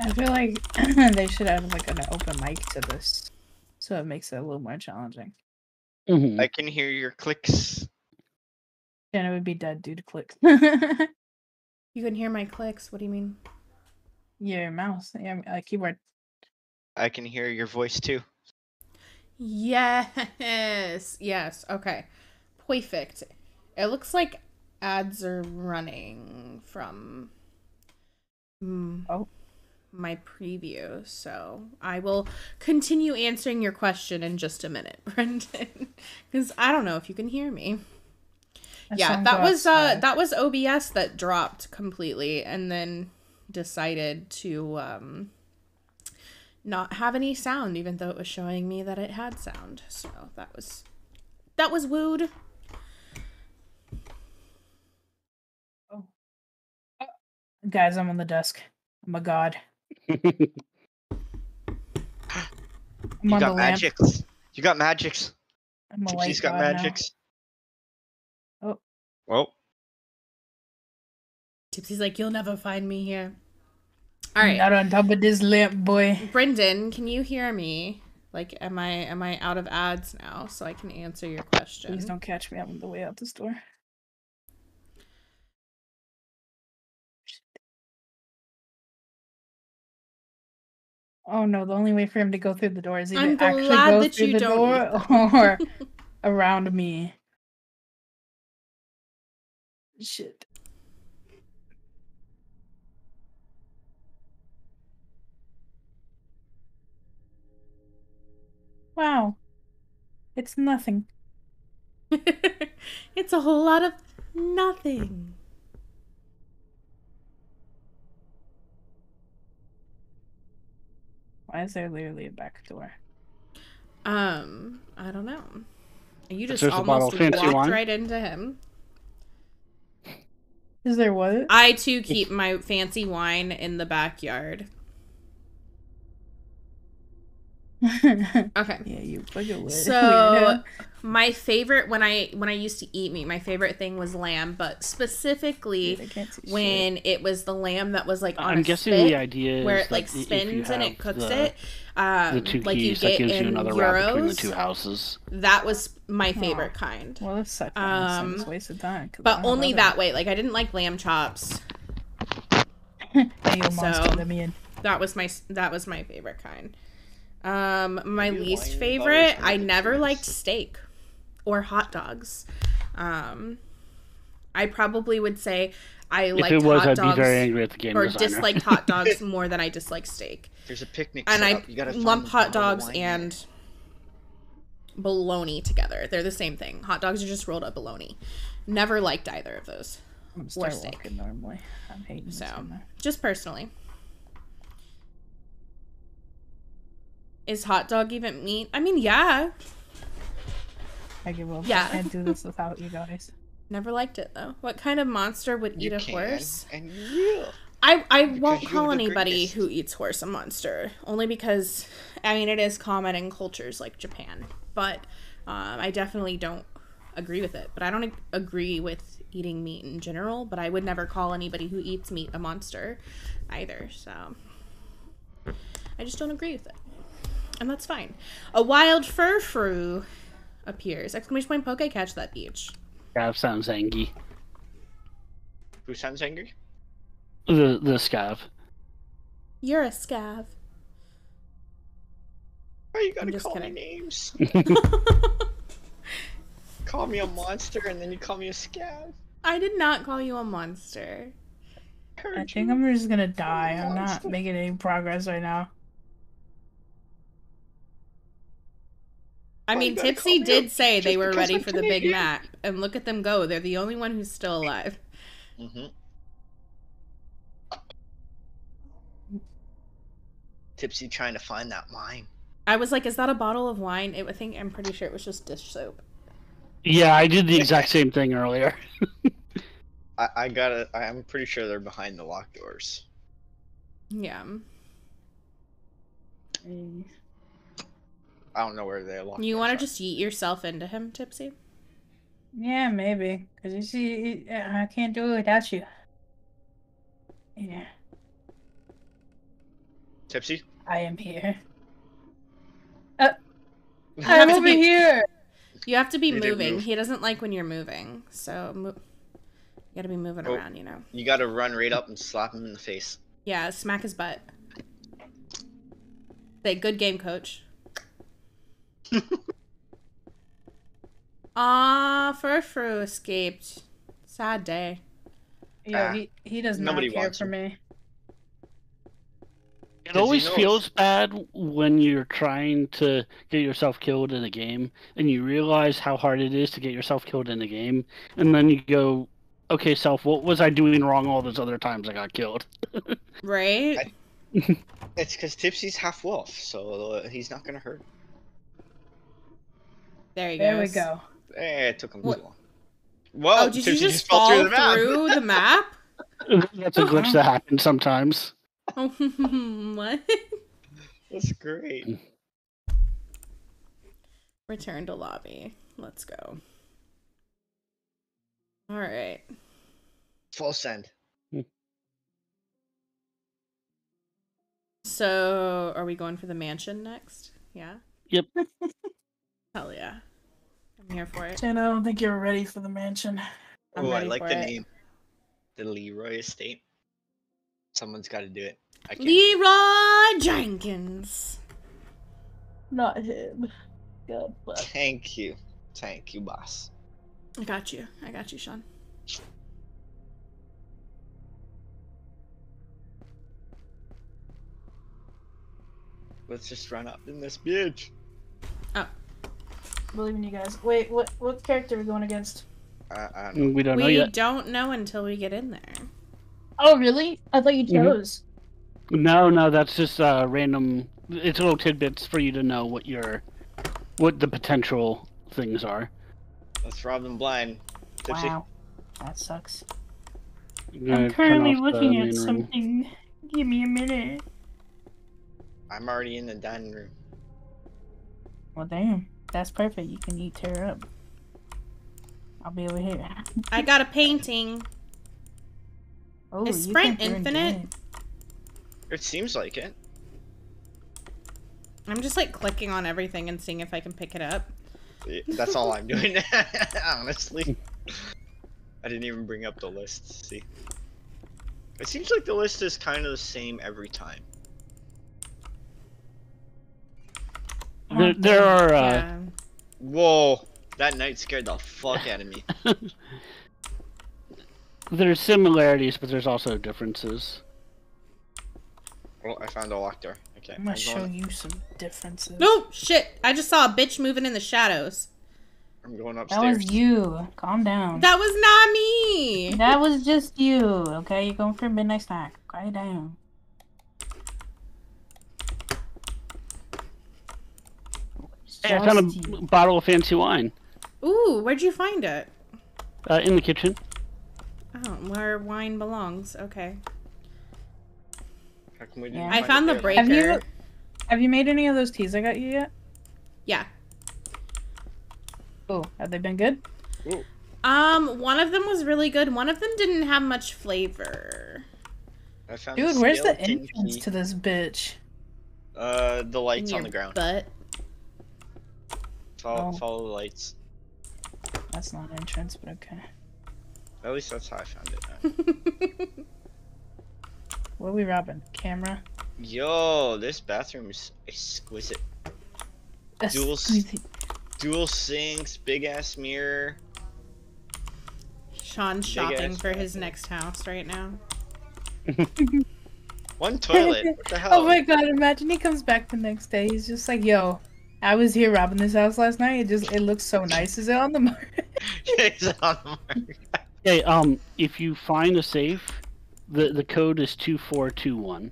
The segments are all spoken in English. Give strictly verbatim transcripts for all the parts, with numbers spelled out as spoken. I feel like they should have like an open mic to this, so it makes it a little more challenging. Mm-hmm. I can hear your clicks. Jenna would be dead due to clicks. You can hear my clicks. What do you mean? Your mouse, yeah, uh, keyboard. I can hear your voice too. Yes. Yes. Okay. Perfect. It looks like ads are running from. Mm. Oh. My preview, so I will continue answering your question in just a minute, Brendan, because I don't know if you can hear me. That yeah, that was uh, that was O B S that dropped completely, and then decided to um, not have any sound, even though it was showing me that it had sound. So that was that was wooed. Oh, oh. Guys, I'm on the desk. Oh my god. you got magics. You got magics. She's got magics. Now. Oh. Oh. Tipsy's like, you'll never find me here. All right. Not on top of this lamp, boy. Brendan, can you hear me? Like, am I am I out of ads now, so I can answer your question? Please don't catch me on the way out the store. Oh no, the only way for him to go through the door is either I'm actually go through the door or around me. Shit. Wow. It's nothing. It's a whole lot of nothing. Why is there literally a back door? Um, I don't know. You just almost walked right into him. Is there what? I, too, keep my fancy wine in the backyard. Okay. Yeah, you fucking so, my favorite, when I when I used to eat meat, my favorite thing was lamb, but specifically Dude, when shit. it was the lamb that was like on I'm a guessing spit, the idea where is it like spins and it cooks the, it. Um, the two like keys you get that gives in you another route between the two houses. That was my favorite Aww. kind. Well, that's such um, a waste of time. But only that it. way. Like I didn't like lamb chops. Hey, you monster, so let me in. that was my that was my favorite kind. Um, my Dude, least favorite, I never liked steak or hot dogs. Um, I probably would say I liked if it was, hot I'd dogs be very angry at the game or designer. disliked hot dogs more than I disliked steak. There's a picnic and I you lump hot dogs and there. bologna together. They're the same thing. Hot dogs are just rolled up bologna. Never liked either of those. I'm or steak. Normally. I'm hating so, just personally. Is hot dog even meat? I mean, yeah. I give up. Yeah. I can't do this without you guys. Never liked it, though. What kind of monster would eat you a can, horse? And you will. I, I won't call anybody who eats horse a monster. Only because, I mean, it is common in cultures like Japan. But um, I definitely don't agree with it. But I don't agree with eating meat in general. But I would never call anybody who eats meat a monster either. So I just don't agree with it. And that's fine. A wild furfru appears. Exclamation point, poke, catch that beach. Scav sounds angry. Who sounds angry? The the scav. You're a scav. Why are you gonna call kidding. me names? Call me a monster and then you call me a scav. I did not call you a monster. I, I think I'm just gonna die. I'm not making any progress right now. I mean, Tipsy did say they were ready for the Big Mac, and look at them go. They're the only one who's still alive. Mm-hmm. Tipsy trying to find that wine. I was like, is that a bottle of wine? It, I think I'm pretty sure it was just dish soap. Yeah, I did the exact same thing earlier. I, I gotta, I'm pretty sure they're behind the locked doors. Yeah. Mm. I don't know where they locked. You want to just yeet yourself into him, Tipsy? Yeah, maybe. Because you see, I can't do it without you. Yeah. Tipsy? I am here. Uh, I'm over be, here! You have to be they moving. He doesn't like when you're moving, so mo you gotta be moving oh, around, you know. You gotta run right up and slap him in the face. Yeah, smack his butt. Say, good game, coach. Aw, Furfru escaped. Sad day. Yeah, ah, he, he does not care for him. me. It always feels bad when you're trying to get yourself killed in a game, and you realize how hard it is to get yourself killed in a game, and then you go, okay, self, what was I doing wrong all those other times I got killed? Right? I, it's because Tipsy's half-wolf, so he's not going to hurt. There you go. There goes. we go. Eh, it took him what? too long. Whoa, oh, did Tipsy you just, just fall through the map? Through the map? That's a glitch that happens sometimes. What? That's great. Return to lobby. Let's go. All right. Full send. So, are we going for the mansion next? Yeah? Yep. Hell yeah. I'm here for it. Jen, I don't think you're ready for the mansion. Oh, I like the it. name. The Leroy Estate. Someone's got to do it. I can't. Leroy Jenkins. Not him. God bless. Thank you. Thank you, boss. I got you. I got you, Sean. Let's just run up in this bitch. Oh. Believe in you guys. Wait, what what character are we going against? Uh, I don't know. We don't know yet. We don't know until we get in there. Oh, really? I thought you chose. Mm-hmm. No, no, that's just uh, random. It's little tidbits for you to know what your, what the potential things are. Let's rob them blind. Tipsy. Wow, that sucks. I'm currently looking at something. Room. Give me a minute. I'm already in the dining room. Well, damn. That's perfect. You can eat Tara up. I'll be over here. I got a painting. Oh, is Sprint infinite? In it seems like it. I'm just like clicking on everything and seeing if I can pick it up. Yeah, that's all I'm doing, honestly. I didn't even bring up the list. See, it seems like the list is kind of the same every time. There, there are. Uh... Yeah. Whoa! That night scared the fuck out of me. There's similarities, but there's also differences. Well, I found a locked door. Okay. I'm gonna show you some differences. Nope! Shit! I just saw a bitch moving in the shadows. I'm going upstairs. That was you. Calm down. That was not me! That was just you. Okay, you're going for a midnight snack. Quiet down. Hey, I found a bottle of fancy wine. Ooh, where'd you find it? Uh, in the kitchen. Oh, where wine belongs. Okay. How come we didn't yeah. find I found the breaker. Have you, have you made any of those teas I got you yet? Yeah. Oh, have they been good? Ooh. Um, one of them was really good. One of them didn't have much flavor. I found Dude, where's the entrance to this bitch? Uh, the lights on the ground. Butt. Follow, oh. follow the lights. That's not an entrance, but okay. At least that's how I found it. What are we robbing? Camera? Yo, this bathroom is exquisite. Dual, dual sinks, big ass mirror. Sean's shopping for his next house right now. One toilet. What the hell? Oh my god! Imagine he comes back the next day. He's just like, "Yo, I was here robbing this house last night. It just it looks so nice. Is it on the market?" It's on the market. Hey, um, if you find a safe, the the code is two four two one.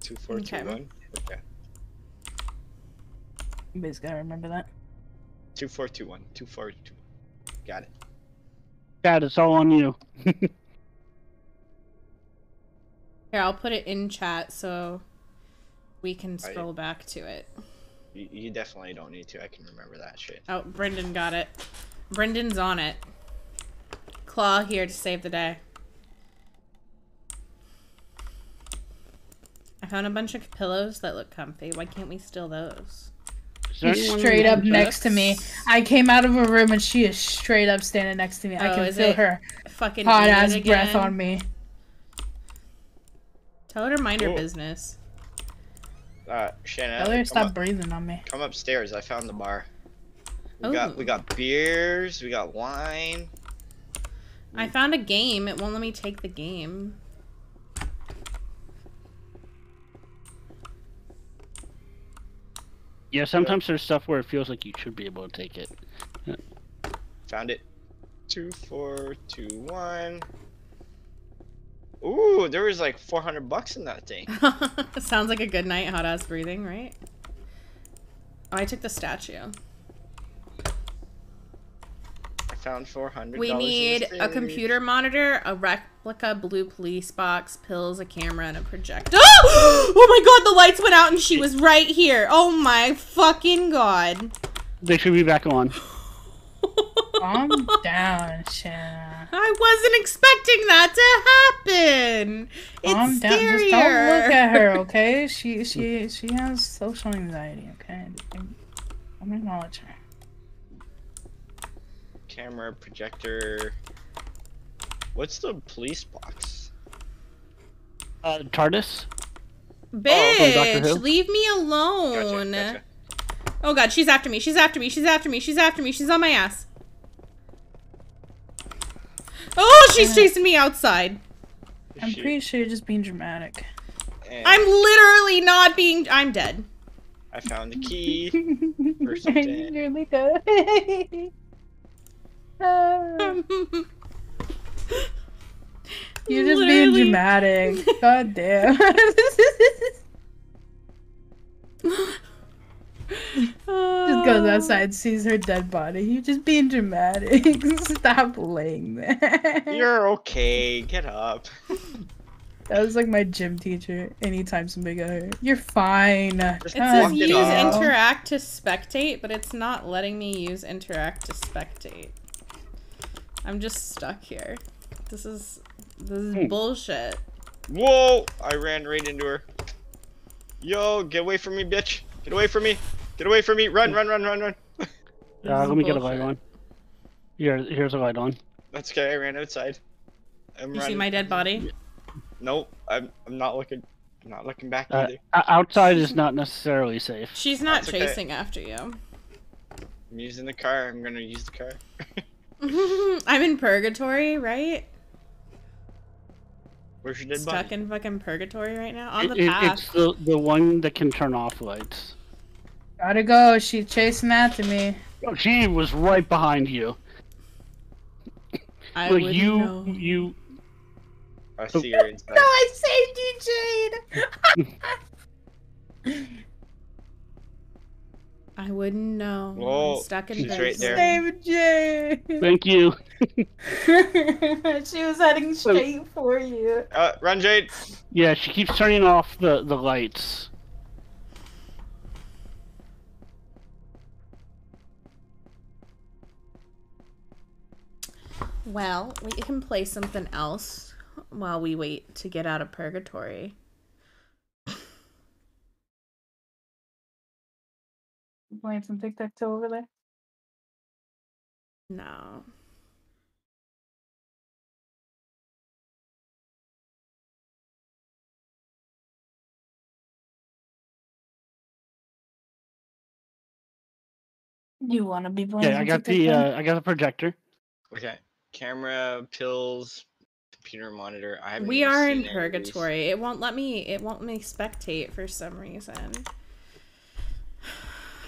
Two four two one. Okay. You guys gotta remember that. Two four two one. Two four two. Got it. Dad, it's all on you. Here, I'll put it in chat so we can scroll right. back to it. You, you definitely don't need to. I can remember that shit. Oh, Brendan got it. Brendan's on it. Claw here to save the day. I found a bunch of pillows that look comfy. Why can't we steal those? She's straight up next to me. I came out of a room and she is straight up standing next to me. I can feel her fucking hot ass breath on me. Tell her to mind her business. Uh, Shana, tell her stop breathing on me. Come upstairs. I found the bar. We Ooh. got we got beers. We got wine. I found a game. It won't let me take the game. Yeah, sometimes there's stuff where it feels like you should be able to take it. Yeah. Found it. Two, four, two, one. Ooh, there was like four hundred bucks in that thing. Sounds like a good night, hot ass breathing, right? Oh, I took the statue. I found four hundred dollars. We need a computer monitor, a replica blue police box, pills, a camera, and a projector. Oh! Oh my god, the lights went out and she was right here. Oh my fucking god. They should be back on. Calm down, Shana. I wasn't expecting that to happen. It's Calm down. Scarier. Just don't look at her, okay? She she she has social anxiety, okay? I'm gonna acknowledge her. Camera, projector. What's the police box? Uh, TARDIS? Bitch, oh, leave me alone. Gotcha, gotcha. Oh god, she's after me, she's after me, she's after me, she's after me, she's on my ass. Oh, she's chasing me outside. I'm pretty sure you're just being dramatic. And I'm literally not being- I'm dead. I found the key. Or something. I'm nearly dead. You're just Literally. being dramatic. God damn. Just goes outside, sees her dead body. You're just being dramatic. Stop laying there. You're okay. Get up. That was like my gym teacher. Anytime somebody got hurt, you're fine. It says use interact to spectate, but it's not letting me use interact to spectate. I'm just stuck here. This is this is hmm. bullshit. Whoa! I ran right into her. Yo, get away from me, bitch! Get away from me! Get away from me! Run, run, run, run, run! Uh, let me bullshit. get a light on. Here, here's a light on. That's okay. I ran outside. I'm you running. see my dead body? Nope. I'm I'm not looking. I'm not looking back uh, either. Outside is not necessarily safe. She's not That's chasing okay. after you. I'm using the car. I'm gonna use the car. I'm in purgatory, right? Where's your dead Stuck body? Stuck in fucking purgatory right now? On it, the it, path. It's the, the one that can turn off lights. Gotta go. She's chasing after me. Oh, she was right behind you. I like, you, know. you. I see her inside. No, I saved you, Jade! I wouldn't know. Whoa, I'm stuck in she's right there. Save Jade. Thank you. She was heading straight so, for you. Uh, run, Jade. Yeah, she keeps turning off the the lights. Well, we can play something else while we wait to get out of purgatory. Playing some tic-tac-toe over there? No. You want to be playing? Yeah, I got the uh, I got the projector. Okay. Camera, pills, computer monitor. I haven't we are in purgatory. It won't let me. It won't let me spectate for some reason.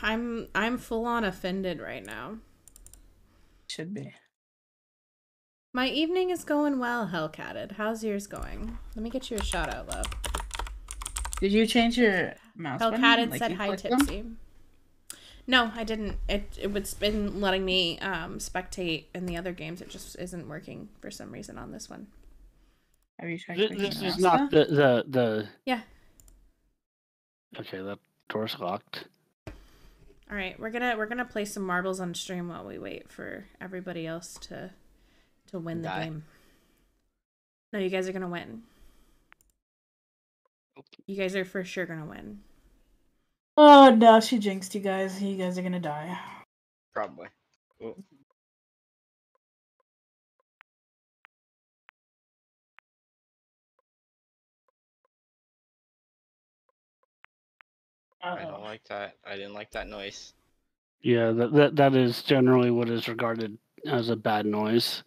I'm I'm full on offended right now. Should be. My evening is going well, Hellcatted. How's yours going? Let me get you a shout out, love. Did you change your mouse? Hellcatted like said hi, Tipsy. Them? No, I didn't. It it was been letting me um, spectate in the other games. It just isn't working for some reason on this one. Have you tried? This, this is not the, the the. Yeah. Okay, the door's locked. All right, we're gonna we're gonna play some marbles on stream while we wait for everybody else to to win the Die. game. No, you guys are gonna win. You guys are for sure gonna win. Oh no, she jinxed you guys. You guys are gonna die. Probably. Well. Uh-oh. I don't like that. I didn't like that noise. Yeah, that that, that is generally what is regarded as a bad noise.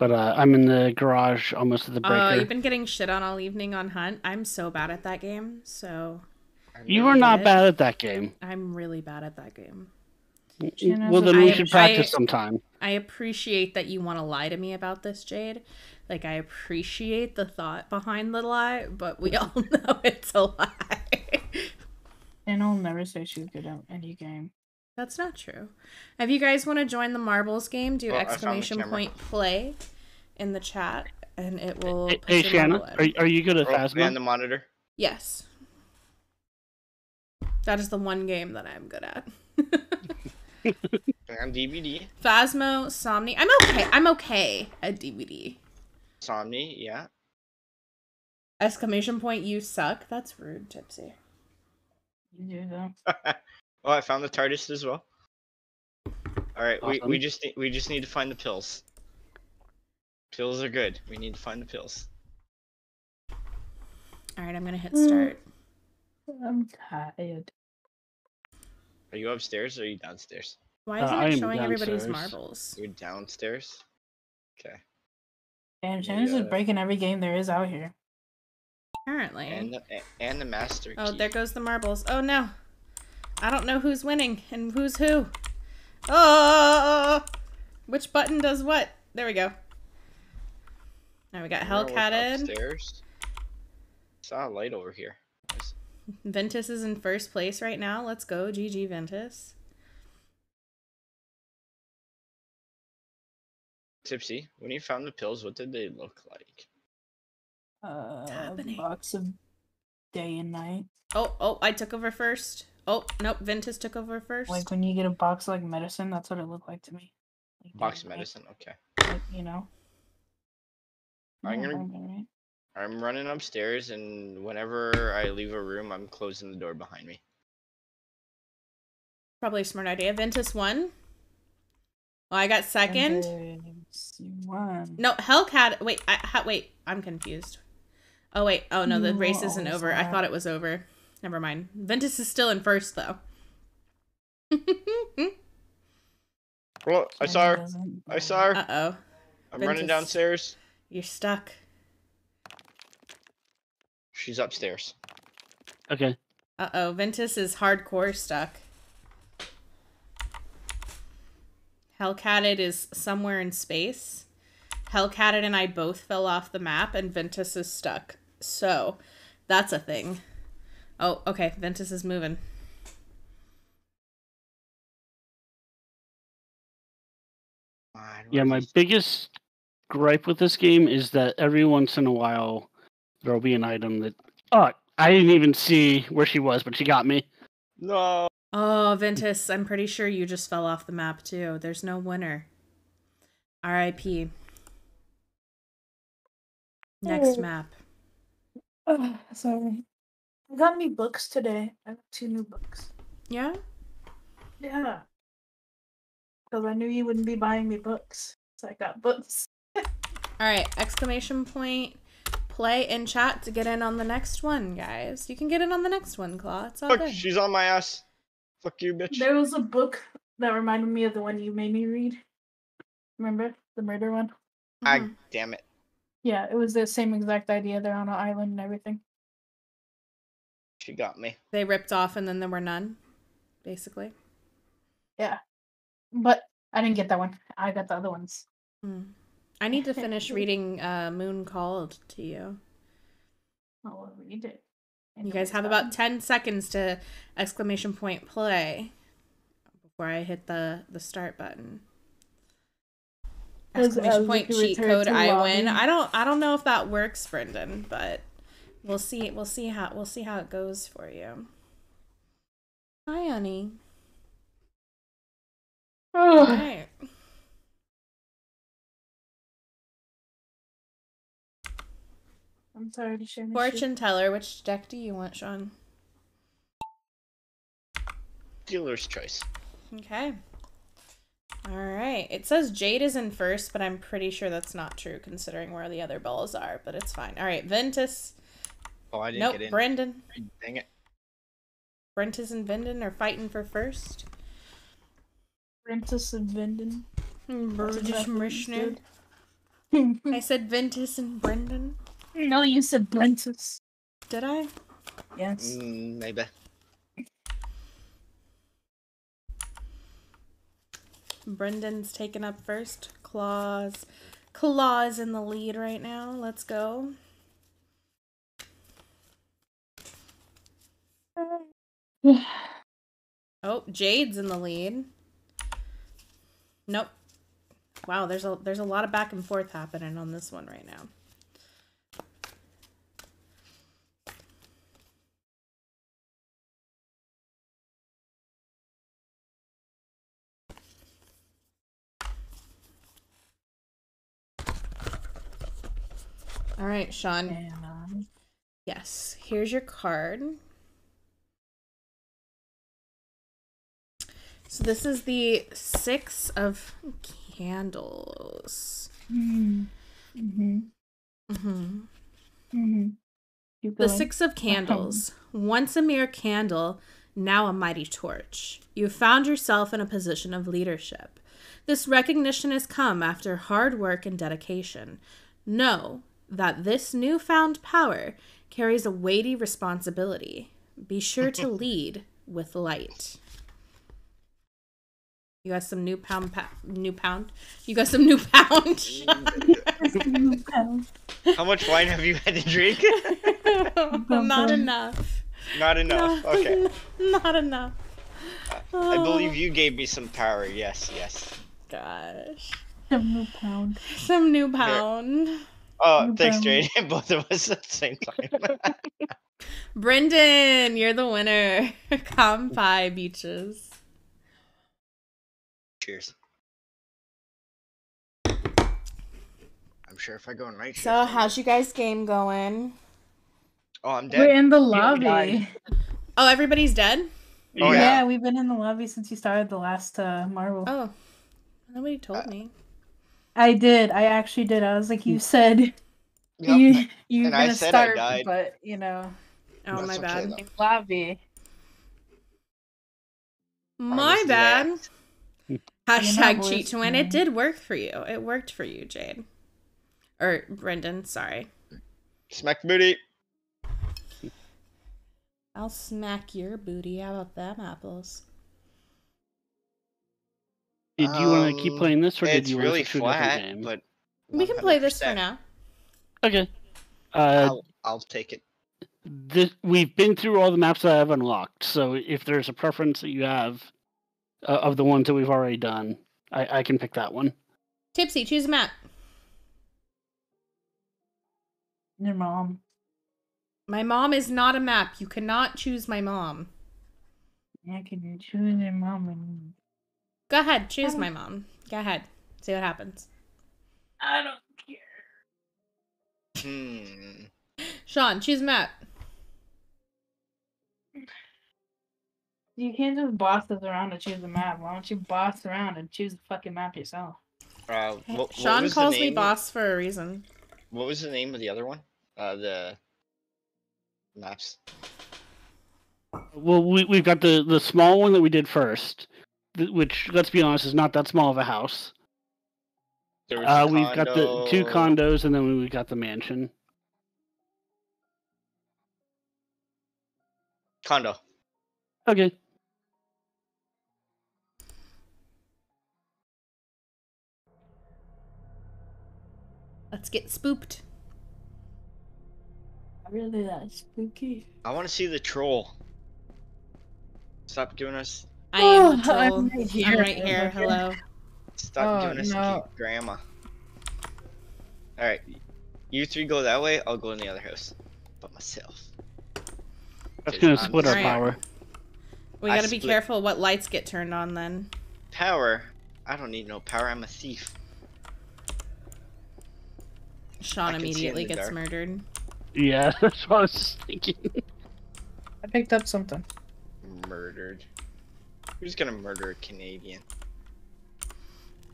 But uh, I'm in the garage, almost at the breaker. Oh, uh, you've been getting shit on all evening on Hunt. I'm so bad at that game, so... You are not bad at that game. I'm really bad at that game. Well, then we should practice sometime. I appreciate that you want to lie to me about this, Jade. Like, I appreciate the thought behind the lie, but we all know it's a lie. And I'll never say she's good at any game. That's not true. If you guys want to join the marbles game, do oh, exclamation point play in the chat, and it will. Hey, hey Shana, are are you good at Phasmo? And the monitor. Yes, that is the one game that I'm good at. I'm D B D. Phasmo, Somni. I'm okay. I'm okay at D B D. Somni, yeah. Exclamation point! You suck. That's rude, Tipsy. You do that. Oh, I found the TARDIS as well. All right, awesome. we we just we just need to find the pills. Pills are good. We need to find the pills. All right, I'm gonna hit start. I'm tired. Are you upstairs or are you downstairs? Why isn't uh, it showing downstairs. Everybody's marbles? You're downstairs. Okay. And Shannon's just breaking every game there is out here. Apparently. And the, and the master. Oh, key. There goes the marbles. Oh no. I don't know who's winning and who's who. Oh, which button does what? There we go. Now we got Hellcatted. Upstairs. Saw a light over here. Ventus is in first place right now. Let's go, G G Ventus. Tipsy, when you found the pills, what did they look like? Uh, a box of day and night. Oh, oh, I took over first. Oh, nope, Ventus took over first. Like, when you get a box of, like, medicine, that's what it looked like to me. Like, box of medicine, like, okay. Like, you know? I'm, gonna, right? I'm running upstairs, and whenever I leave a room, I'm closing the door behind me. Probably a smart idea. Ventus won. Well, I got second. Won. No, Hellcat. Wait, I, ha, wait, I'm confused. Oh, wait. Oh, no, the you race isn't over. Sad. I thought it was over. Never mind. Ventus is still in first, though. Well, I saw her. I saw her. Uh-oh. I'm Ventus. Running downstairs. You're stuck. She's upstairs. Okay. Uh-oh. Ventus is hardcore stuck. Hellcatted is somewhere in space. Hellcatted and I both fell off the map, and Ventus is stuck. So, that's a thing. Oh, okay. Ventus is moving. Yeah, my biggest gripe with this game is that every once in a while there'll be an item that... Oh, I didn't even see where she was, but she got me. No. Oh, Ventus, I'm pretty sure you just fell off the map, too. There's no winner. R I P Next map. Oh, sorry. I got new books today. I got two new books. Yeah? Yeah. Because I knew you wouldn't be buying me books. So I got books. Alright, exclamation point. Play in chat to get in on the next one, guys. You can get in on the next one, Claw. It's all Fuck, good. She's on my ass. Fuck you, bitch. There was a book that reminded me of the one you made me read. Remember? The murder one? I mm-hmm. Damn it. Yeah, it was the same exact idea. They're on an island and everything. She got me. They ripped off and then there were none, basically. Yeah. But I didn't get that one. I got the other ones. Mm. I need to finish reading uh, Moon Called to you. I'll read it. And you guys have done. About ten seconds to exclamation point play before I hit the, the start button. Exclamation point cheat code I win. I don't I don't know if that works, Brendan, but We'll see. We'll see how. We'll see how it goes for you. Hi, honey. Oh. All right. I'm sorry to share my Fortune shoes. Teller, which deck do you want, Sean? Dealer's choice. Okay. Alright. It says Jade is in first, but I'm pretty sure that's not true considering where the other balls are, but it's fine. Alright, Ventus. Oh, I didn't nope, get in. Brendan. Dang it. Ventus and Brendan are fighting for first. Ventus and Brendan. British Commissioner. I said Ventus and Brendan. No, you said Ventus. Did I? Yes. Mm, maybe. Brendan's taken up first. Claw's, Claw's in the lead right now. Let's go. Oh, Jade's in the lead. Nope. Wow, there's a there's a lot of back and forth happening on this one right now. All right, Sean. And, um... Yes, here's your card. So this is the six of candles. Mm-hmm. Mm-hmm. Mm-hmm. Mm-hmm. The six of candles. Okay. Once a mere candle, now a mighty torch. You found yourself in a position of leadership. This recognition has come after hard work and dedication. Know that this newfound power carries a weighty responsibility. Be sure to lead with light. You got some new pound, pa new pound. You got some new pound. How much wine have you had to drink? Not enough. Not enough. Not, okay. Not enough. Uh, I believe you gave me some power. Yes. Yes. Gosh. Some new pound. Some new pound. Here. Oh, new thanks, Jade. Both of us at the same time. Brendan, you're the winner. Kampai beaches. Cheers. I'm sure if I go in right here. So, how's you guys' game going? Oh, I'm dead. We're in the lobby. Oh, everybody's dead? Oh, yeah. yeah, we've been in the lobby since you started the last uh, Marvel. Oh, nobody told uh, me. I did. I actually did. I was like, you said yep. you, you're going to start, I died. But, you know. Oh, that's my okay, bad. Though. Lobby. My bad. That. Hashtag cheat to win. It did work for you. It worked for you, Jade. Or Brendan, sorry. Smack booty. I'll smack your booty. How about them apples? Did you um, want to keep playing this, or did you really want to flat, game? But we can play this for now. Okay. Uh, I'll, I'll take it. This, we've been through all the maps that I've unlocked, so if there's a preference that you have... Uh, of the ones that we've already done, I, I can pick that one. Tipsy, choose a map. Your mom. My mom is not a map. You cannot choose my mom. I can choose your mom. And... Go ahead, choose my mom. Go ahead. See what happens. I don't care. Hmm. Sean, choose a map. You can't just boss us around to choose a map. Why don't you boss around and choose the fucking map yourself? Uh, what, what Sean calls me boss for a reason. What was the name of the other one? Uh, the maps. Well, we, we've got the, the small one that we did first, which, let's be honest, is not that small of a house. There was uh, a we've got the two condos, and then we've got the mansion. Condo. Okay. Let's get spooked. Really, that's spooky. I want to see the troll. Stop giving us. I am a troll. I'm right here. I'm right here. Hello. Stop oh, giving us no. grandma. All right, you three go that way. I'll go in the other house, by myself. That's Dude, gonna I'm split our right. power. We I gotta be split. careful what lights get turned on then. Power? I don't need no power. I'm a thief. Sean immediately gets dark. murdered. Yeah, that's what I was thinking. I picked up something. Murdered. Who's gonna murder a Canadian?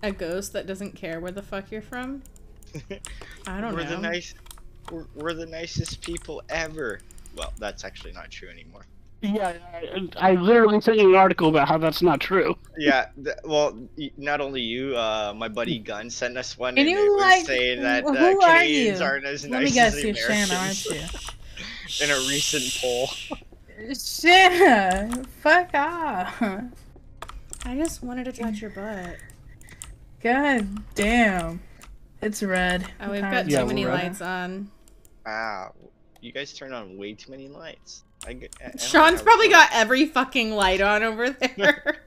A ghost that doesn't care where the fuck you're from? I don't we're know. The nice, we're, we're the nicest people ever. Well, that's actually not true anymore. Yeah, I, I literally sent you an article about how that's not true. Yeah, th well, not only you, uh, my buddy Gunn sent us one, and, and you it like, was saying that uh, who Canadians are you? aren't as Let nice me guess, as you're Americans. Shana, aren't you? In a recent poll. Shana, fuck off. I just wanted to touch your butt. God damn. It's red. Oh, we've got yeah, too many red. lights on. Wow. You guys turned on way too many lights. I, I Sean's probably got every fucking light on over there.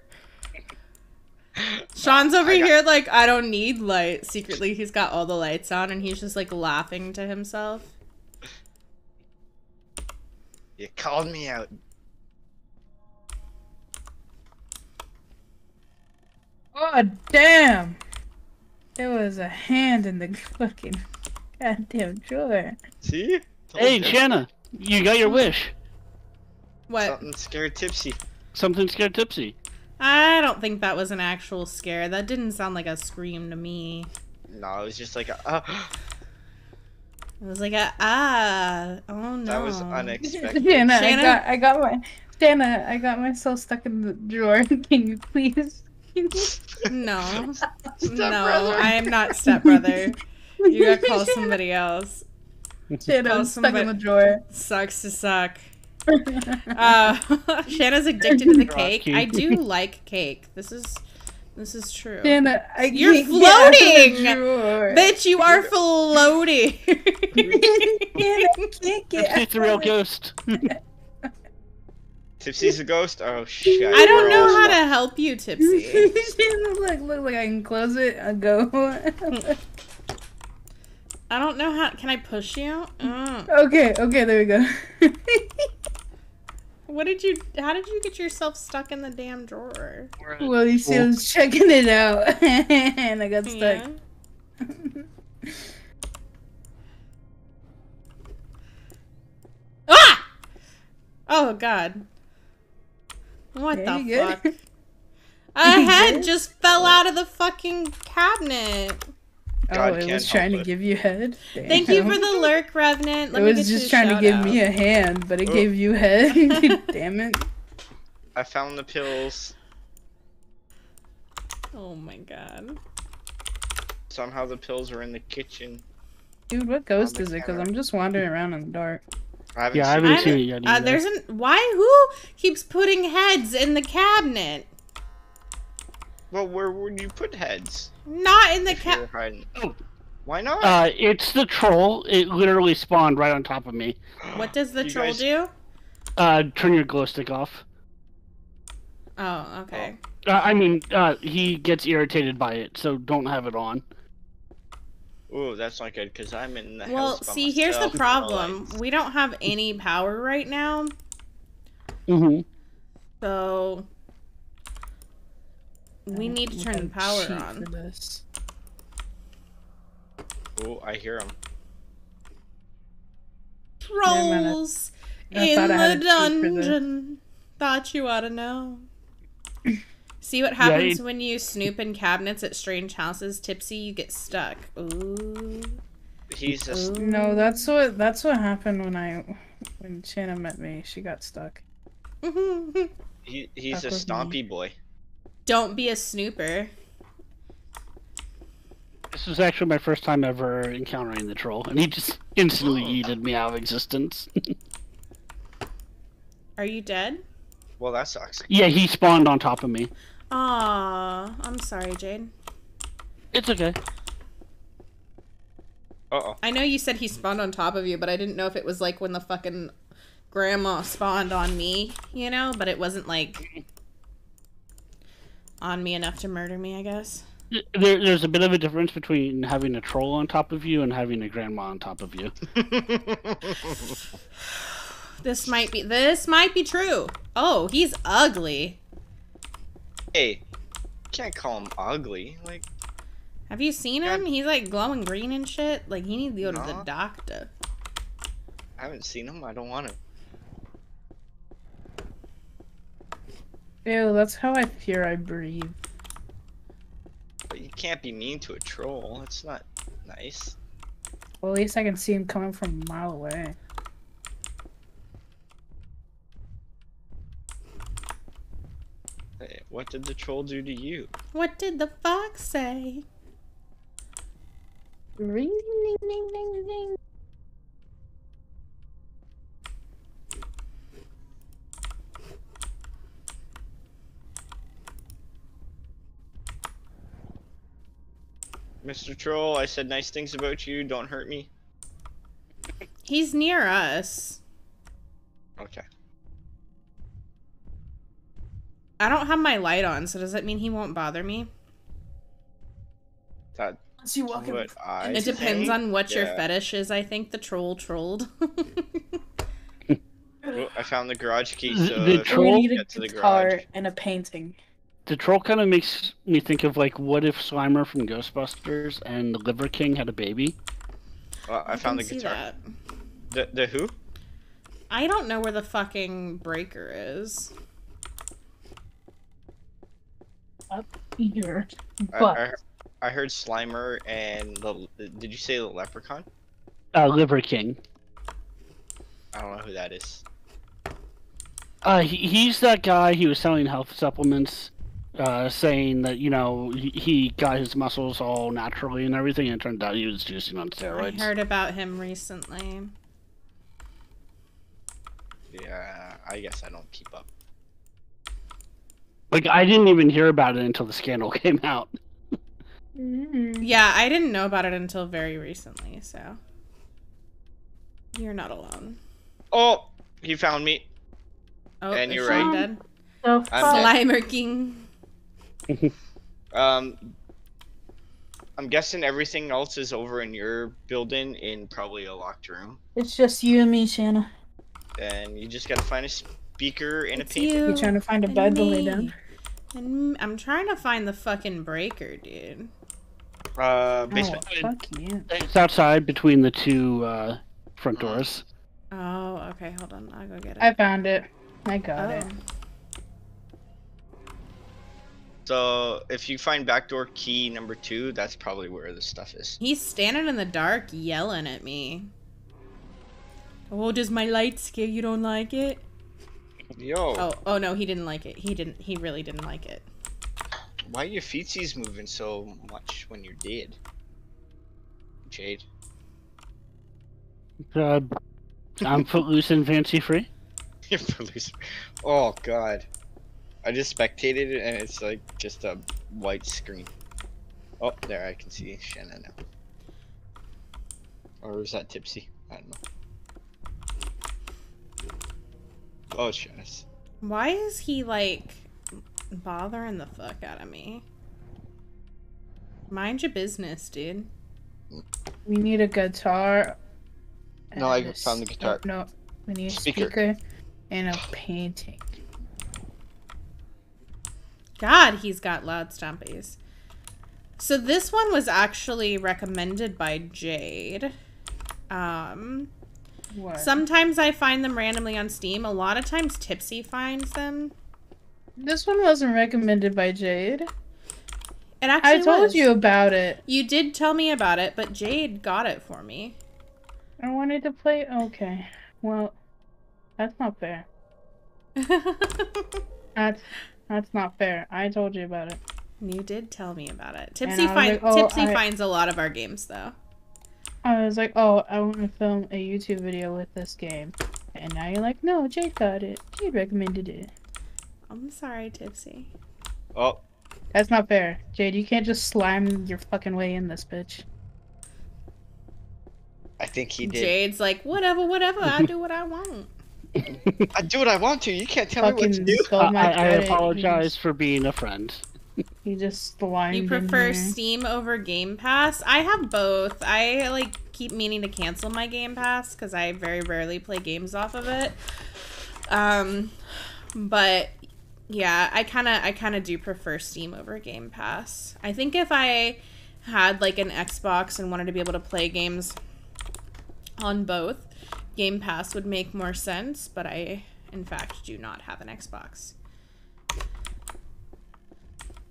Sean's over got... here like, I don't need light. Secretly, he's got all the lights on and he's just like laughing to himself. You called me out. Oh, damn. There was a hand in the fucking goddamn drawer. See? Hey, Shana, you got your wish. What? Something scared Tipsy. Something scared Tipsy. I don't think that was an actual scare. That didn't sound like a scream to me. No, it was just like a ah. It was like a ah. Oh no. That was unexpected. Shana, Shana? I got, I got my Shana, I got myself stuck in the drawer. Can you please? No. No, I am not stepbrother. You gotta call somebody else. Shana, I'm stuck in the drawer. Sucks to suck. uh, Shana's addicted to the cake. I do like cake. This is, this is true. Shana, I you're floating, bitch. You are floating. It's a real ghost. Tipsy's a ghost. Oh shit! I don't We're know how stuck. to help you, Tipsy. Shana, look, look, look. I can close it. I go. I don't know how. Can I push you? Oh. Okay. Okay. There we go. What did you, how did you get yourself stuck in the damn drawer? Well, you see, I was checking it out, and I got stuck. Yeah. Ah! Oh, God. What there the fuck? Go. A head just fell out of the fucking cabinet. God, oh, it was trying to it. give you head? Damn. Thank you for the lurk, Revenant. Let it was just trying to give out. me a hand, but it Ooh. gave you head. Damn it. I found the pills. Oh my god. Somehow the pills are in the kitchen. Dude, what ghost is it? Because I'm just wandering around in the dark. I haven't yeah, seen I haven't seen it yet either. Uh, there's an... Why? Who keeps putting heads in the cabinet? Well, where would you put heads? Not in the cat. Oh. Why not? Uh, it's the troll. It literally spawned right on top of me. What does the you troll guys... do? Uh, turn your glow stick off. Oh, okay. Oh. Uh, I mean, uh, he gets irritated by it, so don't have it on. Ooh, that's not good, because I'm in the house by myself. Well, see, here's the problem. We don't have any power right now. Mm-hmm. So... We need to turn the power on. For this. Oh, I hear him. Trolls no, in the dungeon. Thought you ought to know. See what happens yeah, when you snoop in cabinets at strange houses, Tipsy. You get stuck. Ooh. He's just Ooh. no. That's what. That's what happened when I, when Shana met me. She got stuck. he, he's stuck a stompy me. boy. Don't be a snooper. This was actually my first time ever encountering the troll, and he just instantly yeeted me out of existence. Are you dead? Well, that sucks. Yeah, he spawned on top of me. Aww, I'm sorry, Jade. It's okay. Uh-oh. I know you said he spawned on top of you, but I didn't know if it was like when the fucking grandma spawned on me, you know? But it wasn't like... on me enough to murder me, I guess. There, there's a bit of a difference between having a troll on top of you and having a grandma on top of you. This might be, this might be true. Oh, he's ugly. Hey, can't call him ugly. Like, have you seen him? He's like glowing green and shit. Like, he needs to go nah. to the doctor. I haven't seen him. I don't want him. Ew, that's how I fear I breathe. But you can't be mean to a troll. It's not nice. Well, at least I can see him coming from a mile away. Hey, what did the troll do to you? What did the fox say? Ring, ding, ding, ding, ding, ding. Mister Troll, I said nice things about you. Don't hurt me. He's near us. Okay. I don't have my light on, so does that mean he won't bother me? That so you walk what I It think? Depends on what yeah. your fetish is. I think the troll trolled. Well, I found the garage key, so the troll need a to the garage. And a painting. The troll kind of makes me think of, like, what if Slimer from Ghostbusters and the Liver King had a baby? Well, I, I found the guitar. The, the who? I don't know where the fucking breaker is. Up here. But... I, I, I heard Slimer and the... Did you say the leprechaun? Uh, Liver King. I don't know who that is. Uh, he, he's that guy. He was selling health supplements. Uh, saying that, you know, he, he got his muscles all naturally and everything, and it turned out he was juicing on steroids. I heard about him recently. Yeah, I guess I don't keep up. Like, I didn't even hear about it until the scandal came out. Mm-hmm. Yeah, I didn't know about it until very recently, so... You're not alone. Oh! He found me. Oh, and you're right. Dead? Oh, Slimer King. um, I'm guessing everything else is over in your building in probably a locked room. It's just you and me, Shana. And you just gotta find a speaker and it's a painting. You You're trying to find a bed to lay down. And I'm trying to find the fucking breaker, dude. Uh, basement. Oh, fuck you. It's outside between the two uh, front doors. Oh, okay. Hold on. I'll go get it. I found it. I got oh. it. So, if you find backdoor key number two, that's probably where the stuff is. He's standing in the dark yelling at me. Oh, does my light scare you? Don't like it? Yo. Oh, oh no, he didn't like it. He didn't. He really didn't like it. Why are your feetsies moving so much when you're dead? Jade. Uh, I'm footloose and fancy free. You're footloose. Oh, God. I just spectated it, and it's like just a white screen. Oh, there I can see Shana now. Or is that Tipsy? I don't know. Oh, Shana's. Why is he like bothering the fuck out of me? Mind your business, dude. We need a guitar. No, I found the guitar. Oh, no, we need a speaker, speaker and a painting. God, he's got loud stompies. So this one was actually recommended by Jade. Um, what? Sometimes I find them randomly on Steam. A lot of times Tipsy finds them. This one wasn't recommended by Jade. It actually I told was. you about it. You did tell me about it, but Jade got it for me. I wanted to play... Okay. Well, that's not fair. That's... That's not fair. I told you about it. You did tell me about it. Tipsy, find, like, oh, Tipsy I, finds a lot of our games, though. I was like, oh, I want to film a YouTube video with this game. And now you're like, no, Jade got it. Jade recommended it. I'm sorry, Tipsy. Oh. That's not fair. Jade, you can't just slime your fucking way in this, bitch. I think he did. Jade's like, whatever, whatever. I do what I want. I do what I want to. You can't tell Fucking me what to do. Uh, I, I apologize for being a friend. You just blind. You prefer Steam over Game Pass? I have both. I like keep meaning to cancel my Game Pass because I very rarely play games off of it. Um, but yeah, I kind of I kind of do prefer Steam over Game Pass. I think if I had like an Xbox and wanted to be able to play games on both. Game Pass would make more sense, but I, in fact, do not have an Xbox.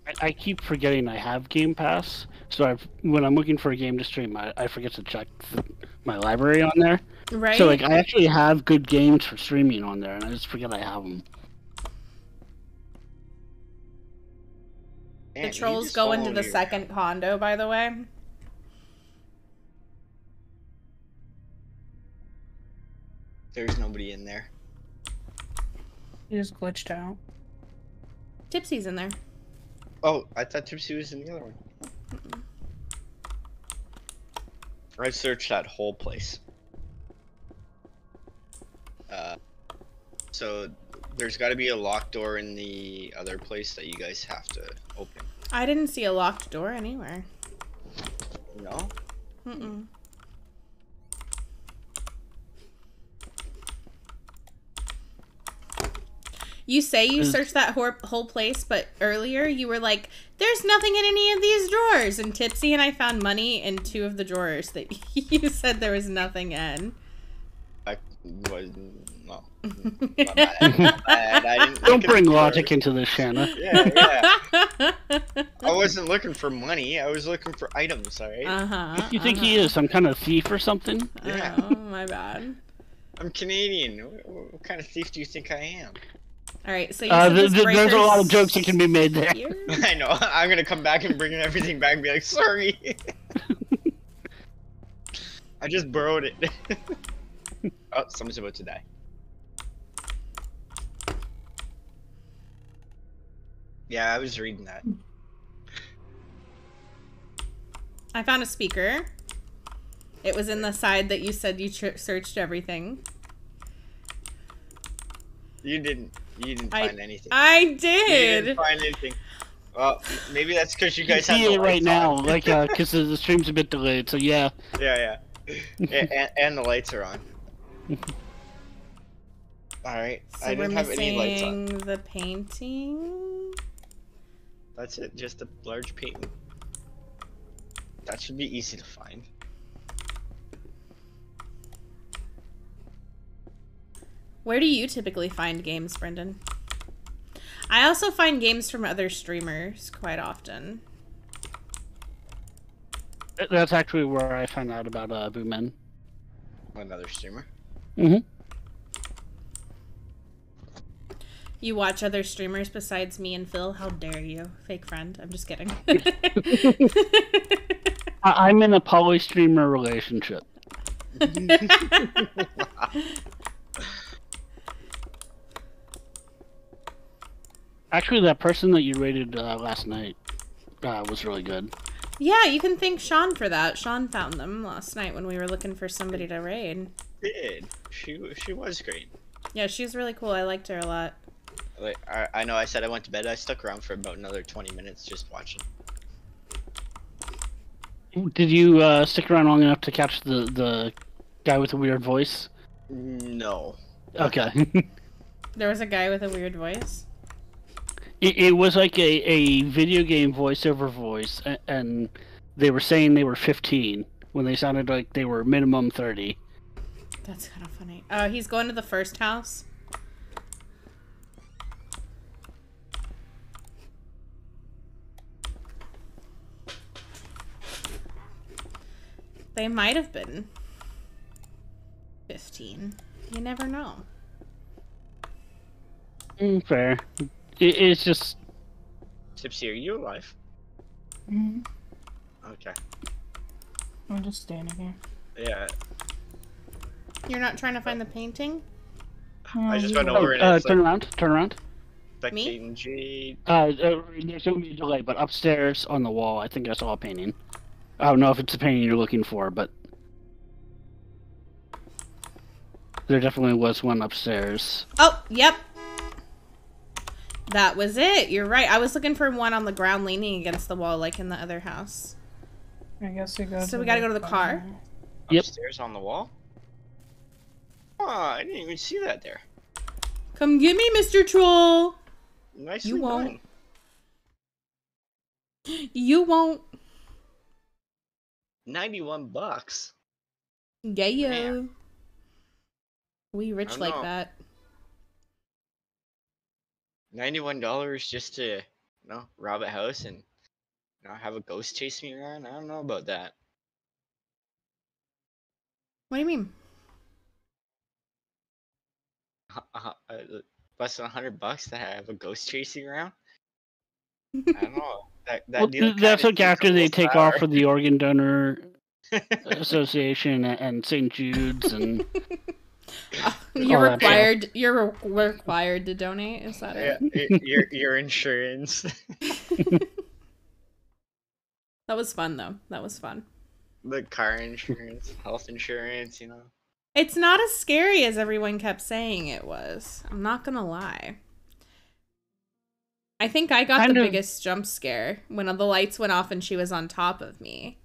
I, I keep forgetting I have Game Pass, so I've, when I'm looking for a game to stream, I, I forget to check the, my library on there. Right. So, like, I actually have good games for streaming on there, and I just forget I have them. Man, the trolls go into the second condo, by the way. There's nobody in there. You just glitched out. Tipsy's in there. Oh, I thought Tipsy was in the other one. Mm-mm. I searched that whole place. Uh, so there's got to be a locked door in the other place that you guys have to open. I didn't see a locked door anywhere. No? Mm-mm. You say you searched that whole place, but earlier you were like, there's nothing in any of these drawers. And Tipsy and I found money in two of the drawers that you said there was nothing in. I was no. I, I didn't Don't bring logic into this, Shana. Yeah, yeah. I wasn't looking for money. I was looking for items, all right? Uh-huh, you think uh-huh. he is some kind of thief or something? Yeah. Oh, my bad. I'm Canadian. What, what kind of thief do you think I am? All right, so you uh, th th there's a lot of jokes that can be made there. I know. I'm gonna come back and bring everything back and be like, sorry. I just borrowed it. Oh, someone's about to die. Yeah, I was reading that. I found a speaker. It was in the side that you said you searched everything. You didn't. You didn't find I, anything. I did. You didn't find anything. Well, maybe that's because you guys have see it right now, on. Like, because uh, the stream's a bit delayed. So yeah. Yeah, yeah. and, and the lights are on. All right. So I didn't have any lights on. The painting. That's it. Just a large painting. That should be easy to find. Where do you typically find games, Brendan? I also find games from other streamers quite often. That's actually where I found out about uh, Boomen. Another streamer? Mm-hmm. You watch other streamers besides me and Phil? How dare you, fake friend. I'm just kidding. I'm in a poly-streamer relationship. Actually, that person that you rated uh, last night uh, was really good. Yeah, you can thank Sean for that. Sean found them last night when we were looking for somebody to raid. She did. She, she was great. Yeah, she was really cool. I liked her a lot. Like, I, I know I said I went to bed. I stuck around for about another twenty minutes just watching. Did you uh, stick around long enough to catch the, the guy with the weird voice? No. Okay. There was a guy with a weird voice? It, it was like a, a video game voiceover voice, and they were saying they were fifteen when they sounded like they were minimum thirty. That's kind of funny. Oh, uh, he's going to the first house. They might have been fifteen. You never know. Mm, fair. It's just... Tipsy, are you alive? Mm-hmm. Okay. I'm just standing here. Yeah. You're not trying to find the painting? Um, I just went over and... Oh, uh, turn like... around, turn around. Like me? Jade. Uh, there's going to be a delay, but upstairs on the wall, I think I saw a painting. I don't know if it's the painting you're looking for, but... There definitely was one upstairs. Oh, yep. That was it. You're right. I was looking for one on the ground leaning against the wall, like in the other house. I guess we go. So we gotta go to the car. Yep. Upstairs on the wall? Oh, I didn't even see that there. Come get me, Mister Troll. Nicely done. You won't. You won't. ninety-one bucks. Yeah. We rich like know. that. ninety-one dollars just to, you know, rob a house and, you know, have a ghost chase me around? I don't know about that. What do you mean? Uh, uh, less than a hundred bucks to have a ghost chasing around? I don't know. That, that well, that's like after they take sour. off for the Organ Donor Association and Saint Jude's and... You're required. You're re required to donate. Is that yeah, it? Your your insurance. That was fun, though. That was fun. The car insurance, health insurance. You know, it's not as scary as everyone kept saying it was. I'm not gonna lie. I think I got kind the of... biggest jump scare when the lights went off and she was on top of me.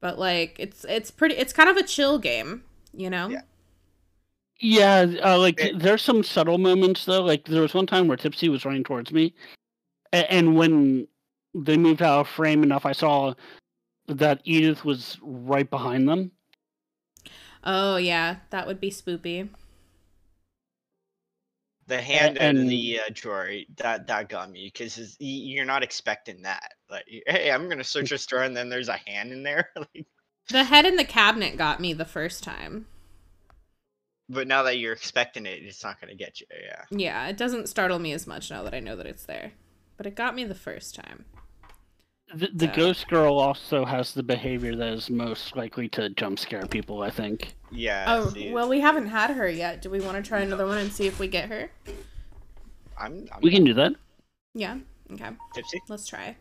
But like, it's it's pretty. It's kind of a chill game, you know. Yeah. Yeah, uh, like, it, there's some subtle moments, though. Like, there was one time where Tipsy was running towards me, and, and when they moved out of frame enough, I saw that Edith was right behind them. Oh, yeah, that would be spoopy. The hand and, in the uh, drawer, that, that got me, because you're not expecting that. Like, hey, I'm going to search a store, and then there's a hand in there. Like... The head in the cabinet got me the first time. But now that you're expecting it, it's not going to get you, yeah. Yeah, it doesn't startle me as much now that I know that it's there. But it got me the first time. The, the so. Ghost girl also has the behavior that is most likely to jump scare people, I think. Yeah. Oh, see, well, we haven't had her yet. Do we want to try another one and see if we get her? I'm. I'm we can do that. Yeah, okay. Tipsy? Let's try.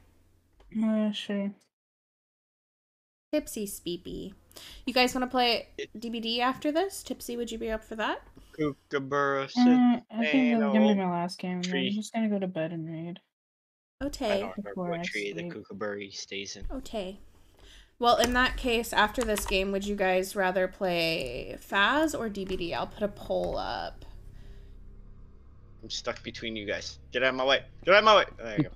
Yeah, sure. Tipsy Speepy. You guys want to play D B D after this? Tipsy, would you be up for that? Kookaburra, uh, I think that's gonna be my last game. Tree. I'm just gonna go to bed and read. Okay. I don't remember what tree the kookaburra stays in. Okay. Well, in that case, after this game, would you guys rather play Phaz or D B D? I'll put a poll up. I'm stuck between you guys. Get out of my way. Get out of my way. There you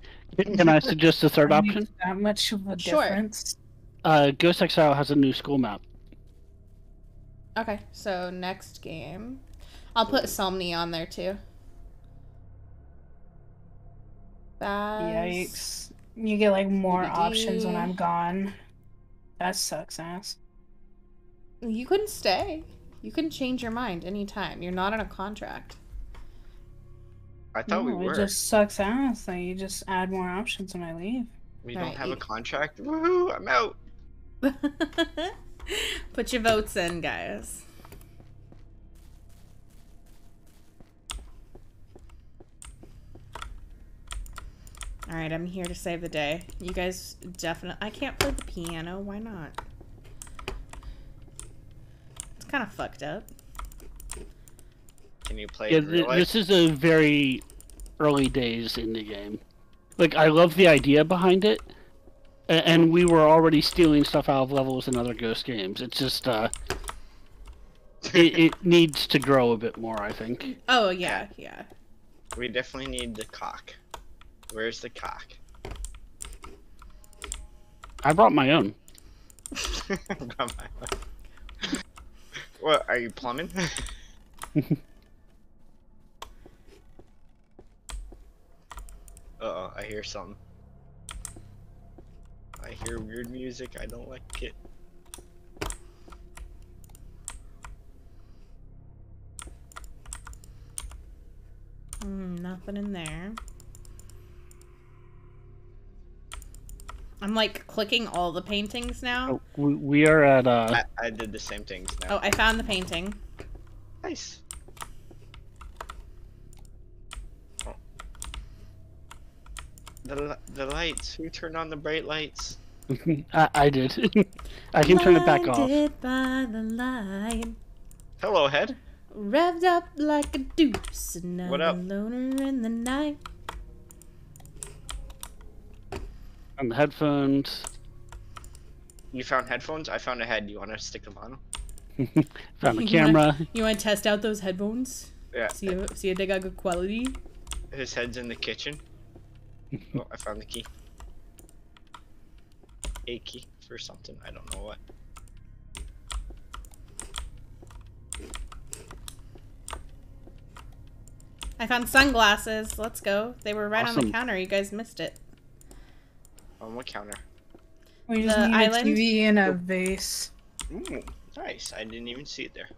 go. Can I suggest a third option? That much of a difference. Sure. Uh, Ghost Exile has a new school map. Okay, so next game. I'll put Somni on there too. That's... Yikes. You get like more D B D options when I'm gone. That sucks ass. You can stay. You can change your mind anytime. You're not on a contract. I thought no, we were. It just sucks ass that you just add more options when I leave. We All don't right. have a contract. Woohoo, I'm out. Put your votes in, guys. All right, I'm here to save the day. You guys definitely... I can't play the piano. Why not? It's kind of fucked up. Can you play yeah, th life? This is a very early days in the game. Like, I love the idea behind it, and we were already stealing stuff out of levels in other Ghost games. It's just, uh, it, it needs to grow a bit more, I think. Oh, yeah, yeah. We definitely need the cock. Where's the cock? I brought my own. I brought my own. What, are you plumbing? Uh-oh, I hear something. I hear weird music, I don't like it. Mm, nothing in there. I'm like clicking all the paintings now. Oh, we are at uh... I, I did the same things now. Oh, I found the painting. Nice. The, the lights. Who turned on the bright lights? I, I did. I can Blinded turn it back off. By the light. Hello, head. Revved up like a deuce. And I'm what up? A loner in the night. And the headphones. You found headphones? I found a head. You want to stick them on? Found a camera. Wanna, you want to test out those headphones? Yeah. See if, see if they got good quality. His head's in the kitchen. Oh, I found the key. A key for something, I don't know what. I found sunglasses. Let's go. They were right awesome. on the counter. You guys missed it. On what counter? We just the need island. a T V and a vase. Ooh, nice. I didn't even see it there.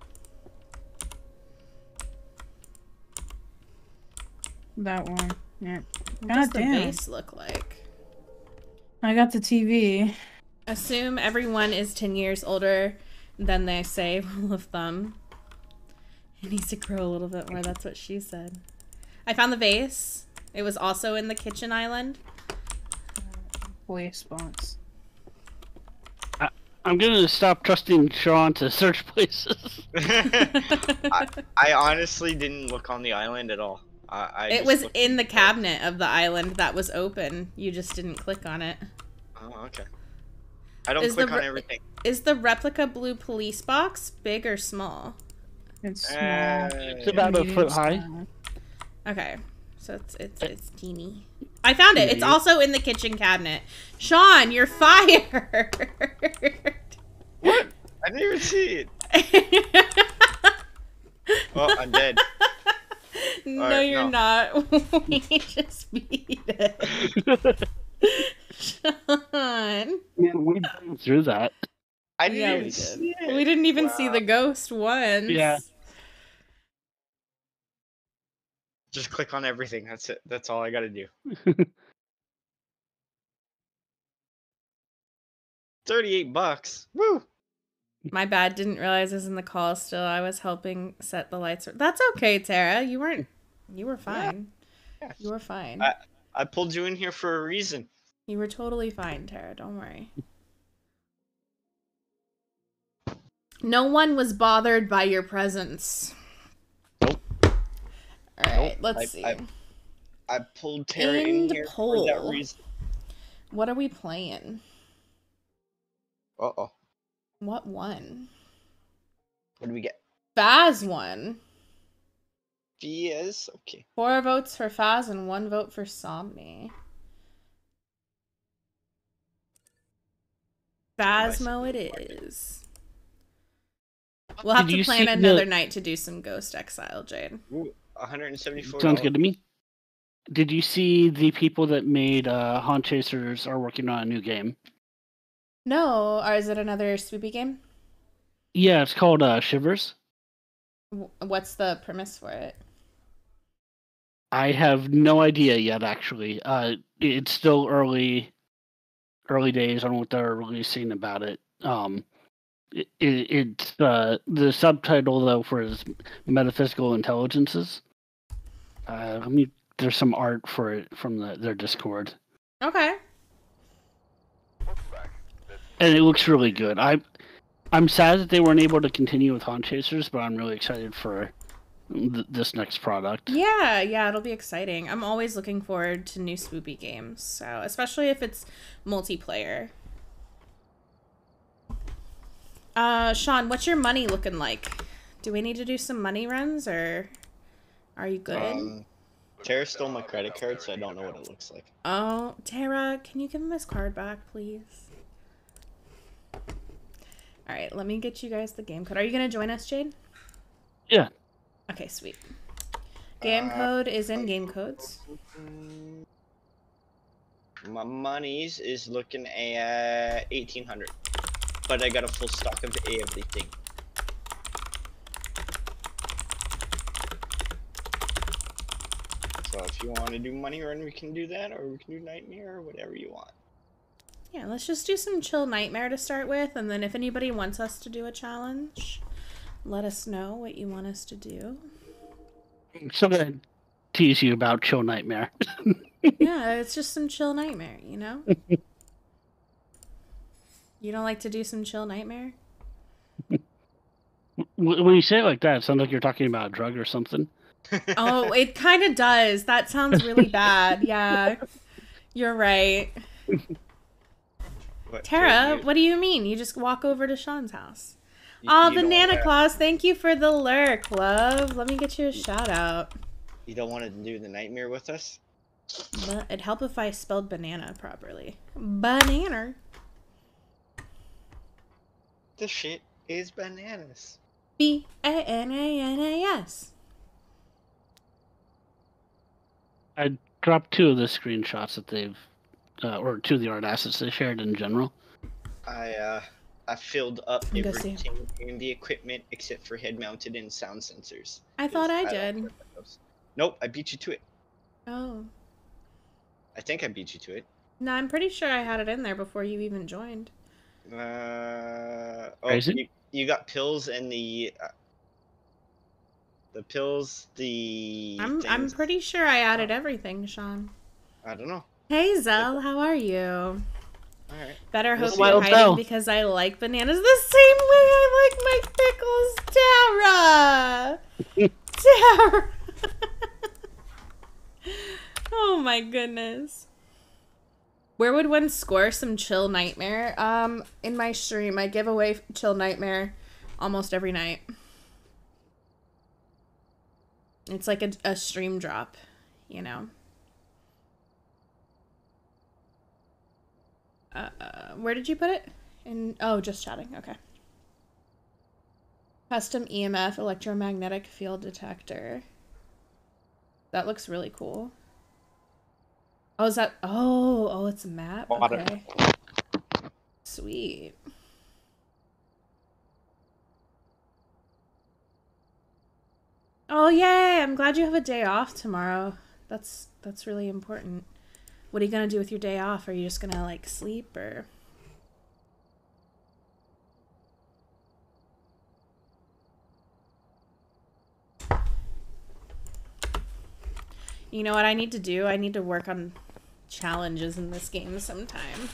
That one. Yeah. What does the vase look like? I got the T V. Assume everyone is ten years older than they say, rule of thumb. It needs to grow a little bit more. That's what she said. I found the vase. It was also in the kitchen island. Boy spawns. I'm gonna stop trusting Sean to search places. I, I honestly didn't look on the island at all. I, I it was in the cabinet of the island that was open. You just didn't click on it. Oh, okay. I don't is click on everything. Is the replica blue police box big or small? It's small. Uh, it's about a foot high. Okay, so it's it's it's teeny. I found it. It's also in the kitchen cabinet. Sean, you're fired. What? I didn't even see it. Well, I'm dead. No, right, you're no. not. We just beat it. Sean. Man, we've been through that. I didn't yeah, even we see did. It. We didn't even wow. see the ghost once. Yeah. Just click on everything. That's it. That's all I gotta do. Thirty-eight bucks. Woo! My bad. Didn't realize I was in the call. Still, I was helping set the lights. That's okay, Tara. You weren't. You were fine. Yeah. Yeah. You were fine. I, I pulled you in here for a reason. You were totally fine, Tara. Don't worry. No one was bothered by your presence. Alright, nope. let's I, see. I, I pulled Tara in here poll. for that reason. What are we playing? Uh-oh. What one? What do we get? Phaz won. Yes, okay. Four votes for Phaz and one vote for Somni. Phasmo it is. We'll have Did to plan another the... night to do some Ghost Exile, Jade. Ooh. one hundred seventy-four dollars. Sounds good to me. Did you see the people that made uh, Haunt Chasers are working on a new game? No, or is it another swoopy game? Yeah, it's called uh, Shivers. What's the premise for it? I have no idea yet, actually. Uh, it's still early, early days on what they're releasing about it. Um, It, it, it's uh, the subtitle though for his metaphysical intelligences. Uh, let me. There's some art for it from the, their Discord. Okay. And it looks really good. I, I'm sad that they weren't able to continue with Haunt Chasers, but I'm really excited for th this next product. Yeah, yeah, it'll be exciting. I'm always looking forward to new swoopy games, so especially if it's multiplayer. Uh, Sean, what's your money looking like? Do we need to do some money runs, or are you good? Um, Tara stole my credit card, so I don't know what it looks like. Oh, Tara, can you give him his card back, please? All right, let me get you guys the game code. Are you going to join us, Jade? Yeah. Okay, sweet. Game uh, code is in game codes. My monies is looking at eighteen hundred. But I got a full stock of everything. So if you want to do money run, we can do that, or we can do nightmare, or whatever you want. Yeah, let's just do some chill nightmare to start with, and then if anybody wants us to do a challenge, let us know what you want us to do. So I'm gonna tease you about chill nightmare. Yeah, it's just some chill nightmare, you know? You don't like to do some chill nightmare? When you say it like that, it sounds like you're talking about a drug or something. Oh, it kind of does. That sounds really bad. Yeah, you're right. What, Tara, you... what do you mean? You just walk over to Sean's house. You, oh, you Banana wanna... Claus, thank you for the lurk, love. Let me get you a shout out. You don't want to do the nightmare with us? But it'd help if I spelled banana properly. Banana. The shit is bananas. B A N A N A S. I dropped two of the screenshots that they've, uh, or two of the art assets they shared in general. I uh, I filled up everything in the equipment except for head-mounted and sound sensors. I thought I, I did. Nope, I beat you to it. Oh. I think I beat you to it. No, I'm pretty sure I had it in there before you even joined. Uh, oh, you, you got pills and the... Uh, the pills, the... I'm, I'm pretty sure I added everything, Sean. I don't know. Hey, Zell, how are you? Alright. Better hope you're hiding because I like bananas the same way I like my pickles, Tara! Tara! Oh my goodness. Where would one score some Chill Nightmare? Um, in my stream, I give away Chill Nightmare almost every night. It's like a, a stream drop, you know. Uh, where did you put it? In oh, just chatting. Okay. Custom E M F electromagnetic field detector. That looks really cool. Oh, is that? Oh, oh, it's a map. Okay. Sweet. Oh, yay! I'm glad you have a day off tomorrow. That's that's really important. What are you gonna do with your day off? Are you just gonna like sleep or? You know what I need to do? I need to work on challenges in this game sometime.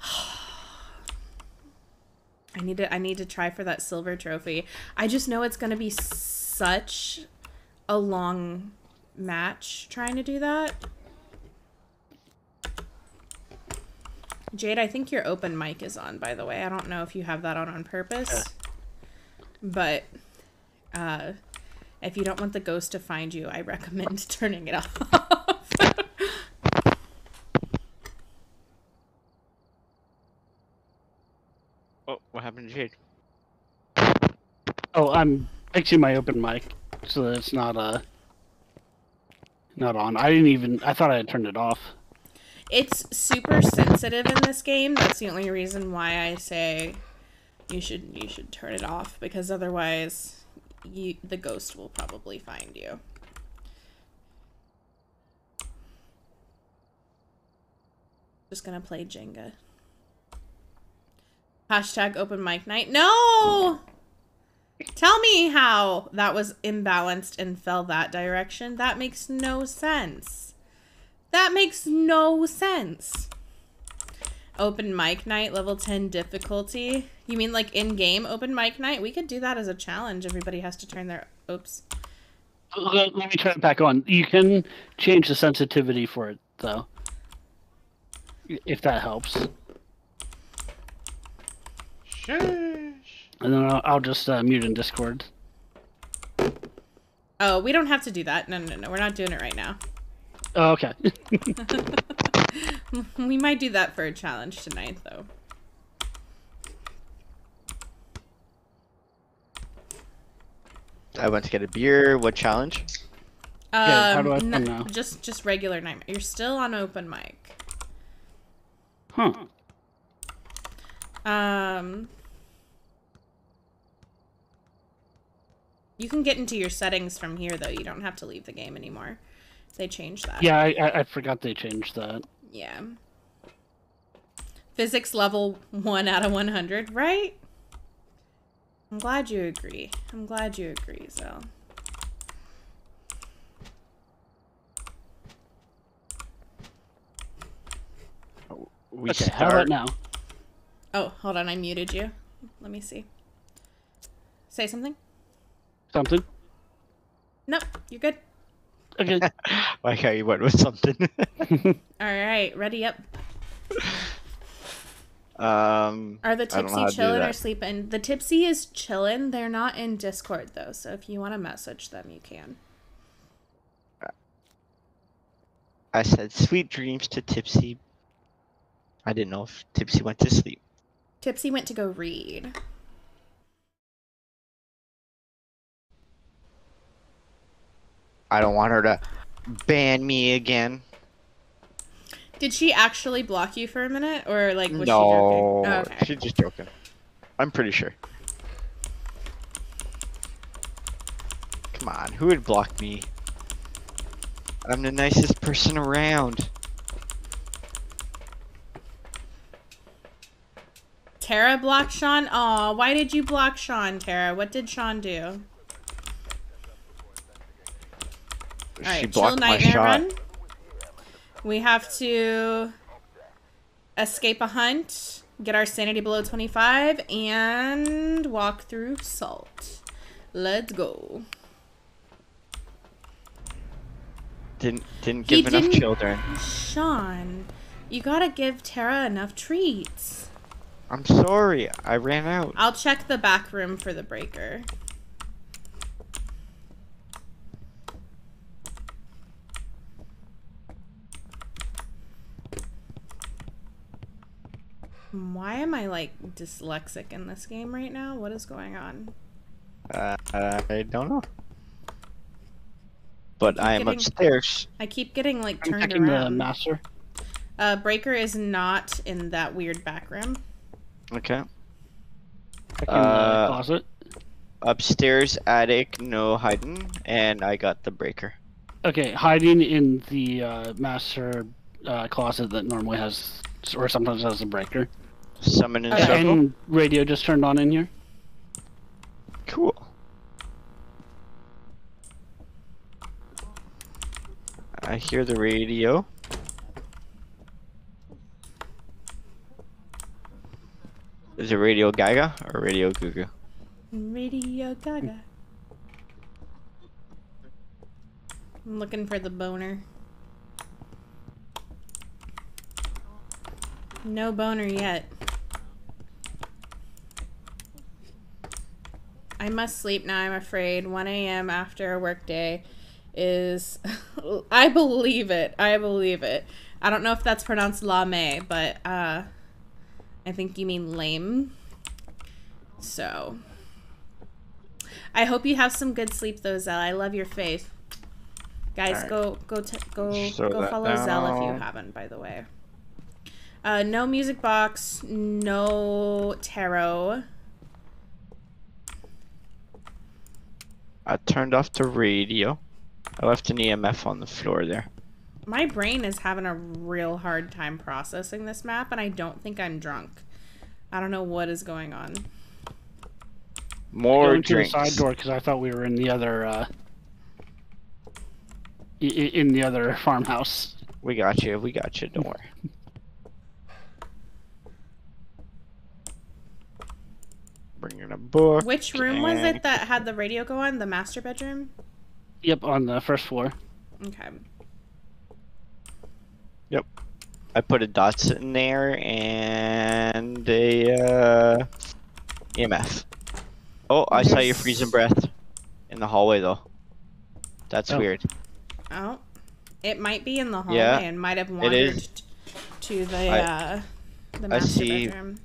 I need to I need to try for that silver trophy. I just know it's going to be such a long match trying to do that. Jade, I think your open mic is on, by the way. I don't know if you have that on on purpose. But uh if you don't want the ghost to find you, I recommend turning it off. Oh, what happened to Jade? Oh, I'm fixing my open mic so that it's not uh not on. I didn't even I thought I had turned it off. It's super sensitive in this game. That's the only reason why I say you should you should turn it off, because otherwise You, the ghost will probably find you. Just gonna play Jenga. Hashtag open mic night. No! Tell me how that was imbalanced and fell that direction. That makes no sense. That makes no sense. Open mic night, level ten difficulty. You mean like in-game open mic night? We could do that as a challenge. Everybody has to turn their... Oops. Let me turn it back on. You can change the sensitivity for it, though. If that helps. Sure. And then I'll, I'll just uh, mute in Discord. Oh, we don't have to do that. No, no, no. We're not doing it right now. Oh, okay. We might do that for a challenge tonight, though. I went to get a beer. What challenge? Um, yeah, how do I find now? Just, just regular nightmare. You're still on open mic. Huh. Um. You can get into your settings from here, though. You don't have to leave the game anymore. They changed that. Yeah, I, I, I forgot they changed that. Yeah. Physics level one out of one hundred, right? I'm glad you agree. I'm glad you agree, Zell. We okay, start... how about now? Oh, hold on. I muted you. Let me see. Say something. Something? Nope, you're good. Okay. Like how you went with something. Alright, ready up. Um, Are the Tipsy chillin' or sleepin'? The Tipsy is chillin'. They're not in Discord, though, so if you want to message them, you can. I said sweet dreams to Tipsy. I didn't know if Tipsy went to sleep. Tipsy went to go read. I don't want her to ban me again. Did she actually block you for a minute, or like was no, she joking? No, oh, okay. She's just joking. I'm pretty sure. Come on, who would block me? I'm the nicest person around. Tara blocked Sean? Aw, why did you block Sean, Tara? What did Sean do? She right, blocked my shot. Run. We have to escape a hunt, get our sanity below twenty-five, and walk through salt. Let's go. Didn't didn't give he enough didn't, children. Sean, you gotta give Tara enough treats. I'm sorry, I ran out. I'll check the back room for the breaker. Why am I like dyslexic in this game right now? What is going on? Uh, I don't know. But I, I am getting, upstairs. I keep getting like turned I'm checking around. The master. Uh, breaker is not in that weird back room. Okay. Checking uh, the closet. Upstairs, attic, no hiding, and I got the breaker. Okay, hiding in the uh, master uh, closet that normally has, or sometimes has a breaker. Summon in circle. And radio just turned on in here. Cool. I hear the radio. Is it Radio Gaga or Radio Guga? Radio Gaga. I'm looking for the boner. No boner yet. I must sleep now, I'm afraid. one A M after a work day is... I believe it. I believe it. I don't know if that's pronounced lame, but... uh. I think you mean lame. So. I hope you have some good sleep though, Zell. I love your face. Guys, right. go go t go Show go follow down. Zell if you haven't, by the way. Uh, no music box, no tarot. I turned off the radio. I left an E M F on the floor there. My brain is having a real hard time processing this map, and I don't think I'm drunk. I don't know what is going on. More I drinks. To the side door because I thought we were in the other, uh, in the other farmhouse. We got you. We got you. Don't worry. Bring in a book. Which room was it that had the radio go on? The master bedroom? Yep, on the first floor. Okay. Yep. I put a dots in there and a uh, E M F. Oh, I There's... saw your freezing breath in the hallway though. That's oh. weird. Oh. It might be in the hallway yeah, and might have wandered to the I, uh the master I see, bedroom.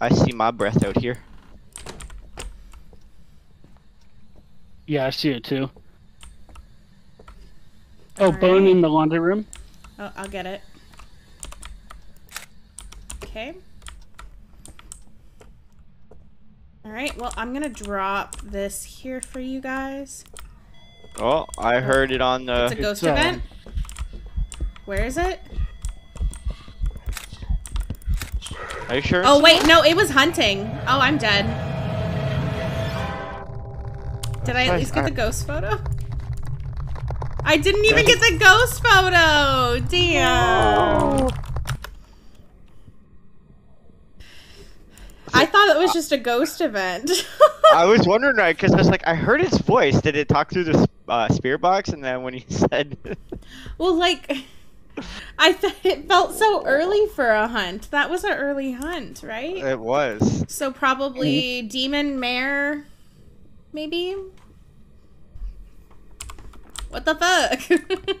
I see my breath out here. Yeah, I see it too. Oh, right. Bone in the laundry room? Oh, I'll get it. Okay. Alright, well, I'm gonna drop this here for you guys. Oh, I heard it on the... It's a ghost it's, event? Uh... Where is it? Are you sure? Oh, wait, no, it was hunting. Oh, I'm dead. Did I at least get the ghost photo? I didn't even get the ghost photo! Damn! Oh. I thought it was just a ghost event. I was wondering, right, because I was like, I heard its voice. Did it talk through the uh, spirit box? And then when he said... Well, like, I thought it felt so early for a hunt. That was an early hunt, right? It was. So probably Demon Mare, maybe? What the fuck?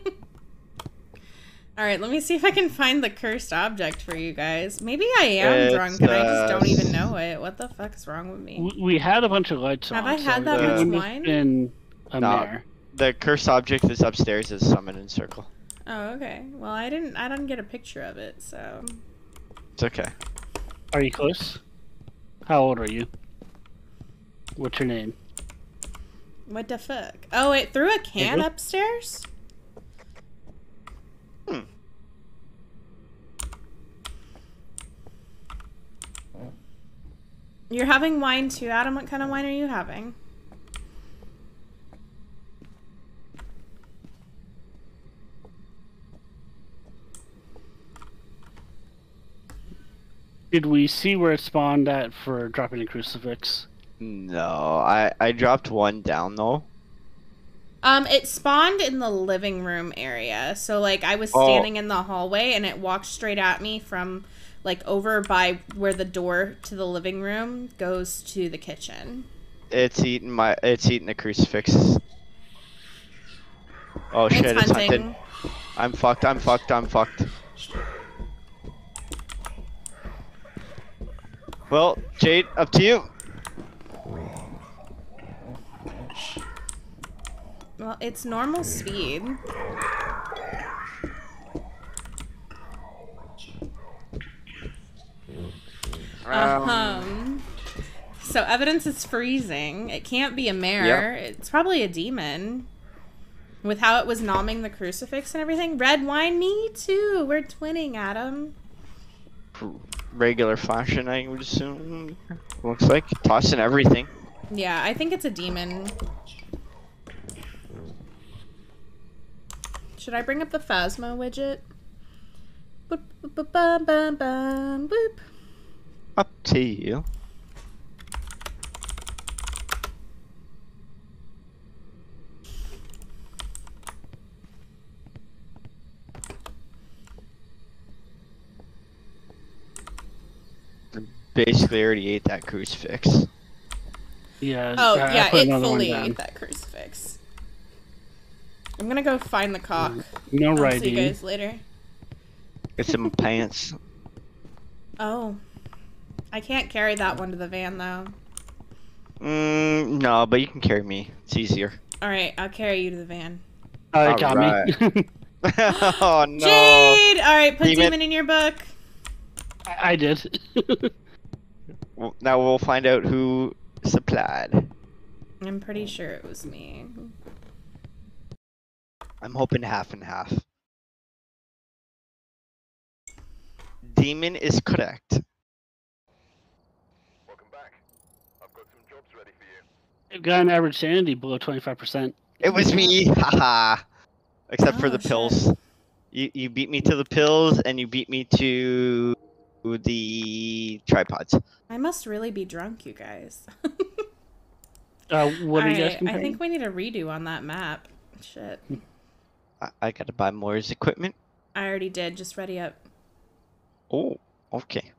Alright, let me see if I can find the cursed object for you guys. Maybe I am it's, drunk and uh, I just don't even know it. What the fuck is wrong with me? We had a bunch of lights Have on. Have I had so that much wine? Been a no. mare. the cursed object that's upstairs is summoned in circle. Oh, okay. Well, I didn't. I didn't get a picture of it, so. It's okay. Are you close? How old are you? What's your name? What the fuck? Oh, it threw a can mm-hmm. upstairs? Hmm. You're having wine too, Adam. What kind of wine are you having? Did we see where it spawned at for dropping a crucifix? No, I, I dropped one down though. Um, it spawned in the living room area. So like I was standing oh. in the hallway and it walked straight at me from like over by where the door to the living room goes to the kitchen. It's eating my it's eating the crucifix. Oh shit, it's, it's hunting. I'm fucked, I'm fucked, I'm fucked. Well, Jade, up to you. Well, it's normal speed. Um, um, so evidence is freezing. It can't be a mare. Yep. It's probably a demon. With how it was nomming the crucifix and everything. Red wine, me too. We're twinning, Adam. Regular fashion, I would assume. Looks like. Tossing everything. Yeah, I think it's a demon. Should I bring up the Phasmo widget? Boop, boop, boop, bum, bum, bum, boop. Up to you. Basically, already ate that crucifix. Yeah. Oh, I, yeah, I it fully ate that crucifix. I'm gonna go find the cock. No righty. I'll see you guys later. It's in my pants. Oh. I can't carry that one to the van, though. Mm, no, but you can carry me. It's easier. Alright, I'll carry you to the van. Oh, you got right. me. Oh, no. Jade! Alright, put Demon in your book. I, I did. Well, now we'll find out who supplied. I'm pretty sure it was me. I'm hoping half and half. Demon is correct. Welcome back. I've got some jobs ready for you. You've got an average sanity below twenty-five percent. It was me, haha. Except oh, for the shit. pills. You you beat me to the pills and you beat me to the tripods. I must really be drunk, you guys. uh, what are you guys comparing? I think we need a redo on that map. Shit. I gotta buy more his equipment. I already did. Just ready up. Oh, okay.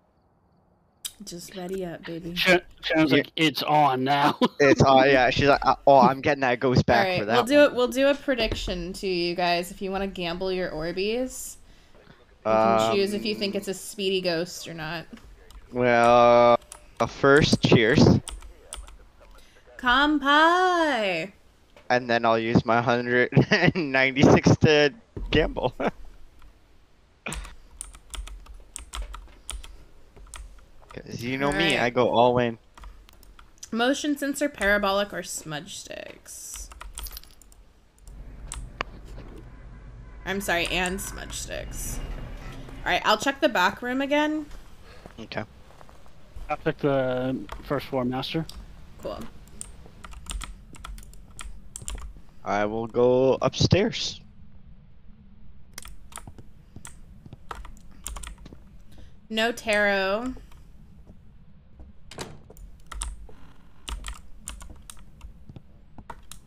Just ready up, baby. She, sounds like it's on now. It's on, yeah. She's like, oh, I'm getting that ghost back right, for that. We'll do it. We'll do a prediction to you guys if you want to gamble your Orbeez. You um, can choose if you think it's a speedy ghost or not. Well, uh, first, cheers. Kampai. And then I'll use my one hundred ninety-six to gamble. Because you know all me, right. I go all in. Motion sensor, parabolic, or smudge sticks? I'm sorry, and smudge sticks. Alright, I'll check the back room again. Okay. I'll check the first floor master. Cool. I will go upstairs. No tarot.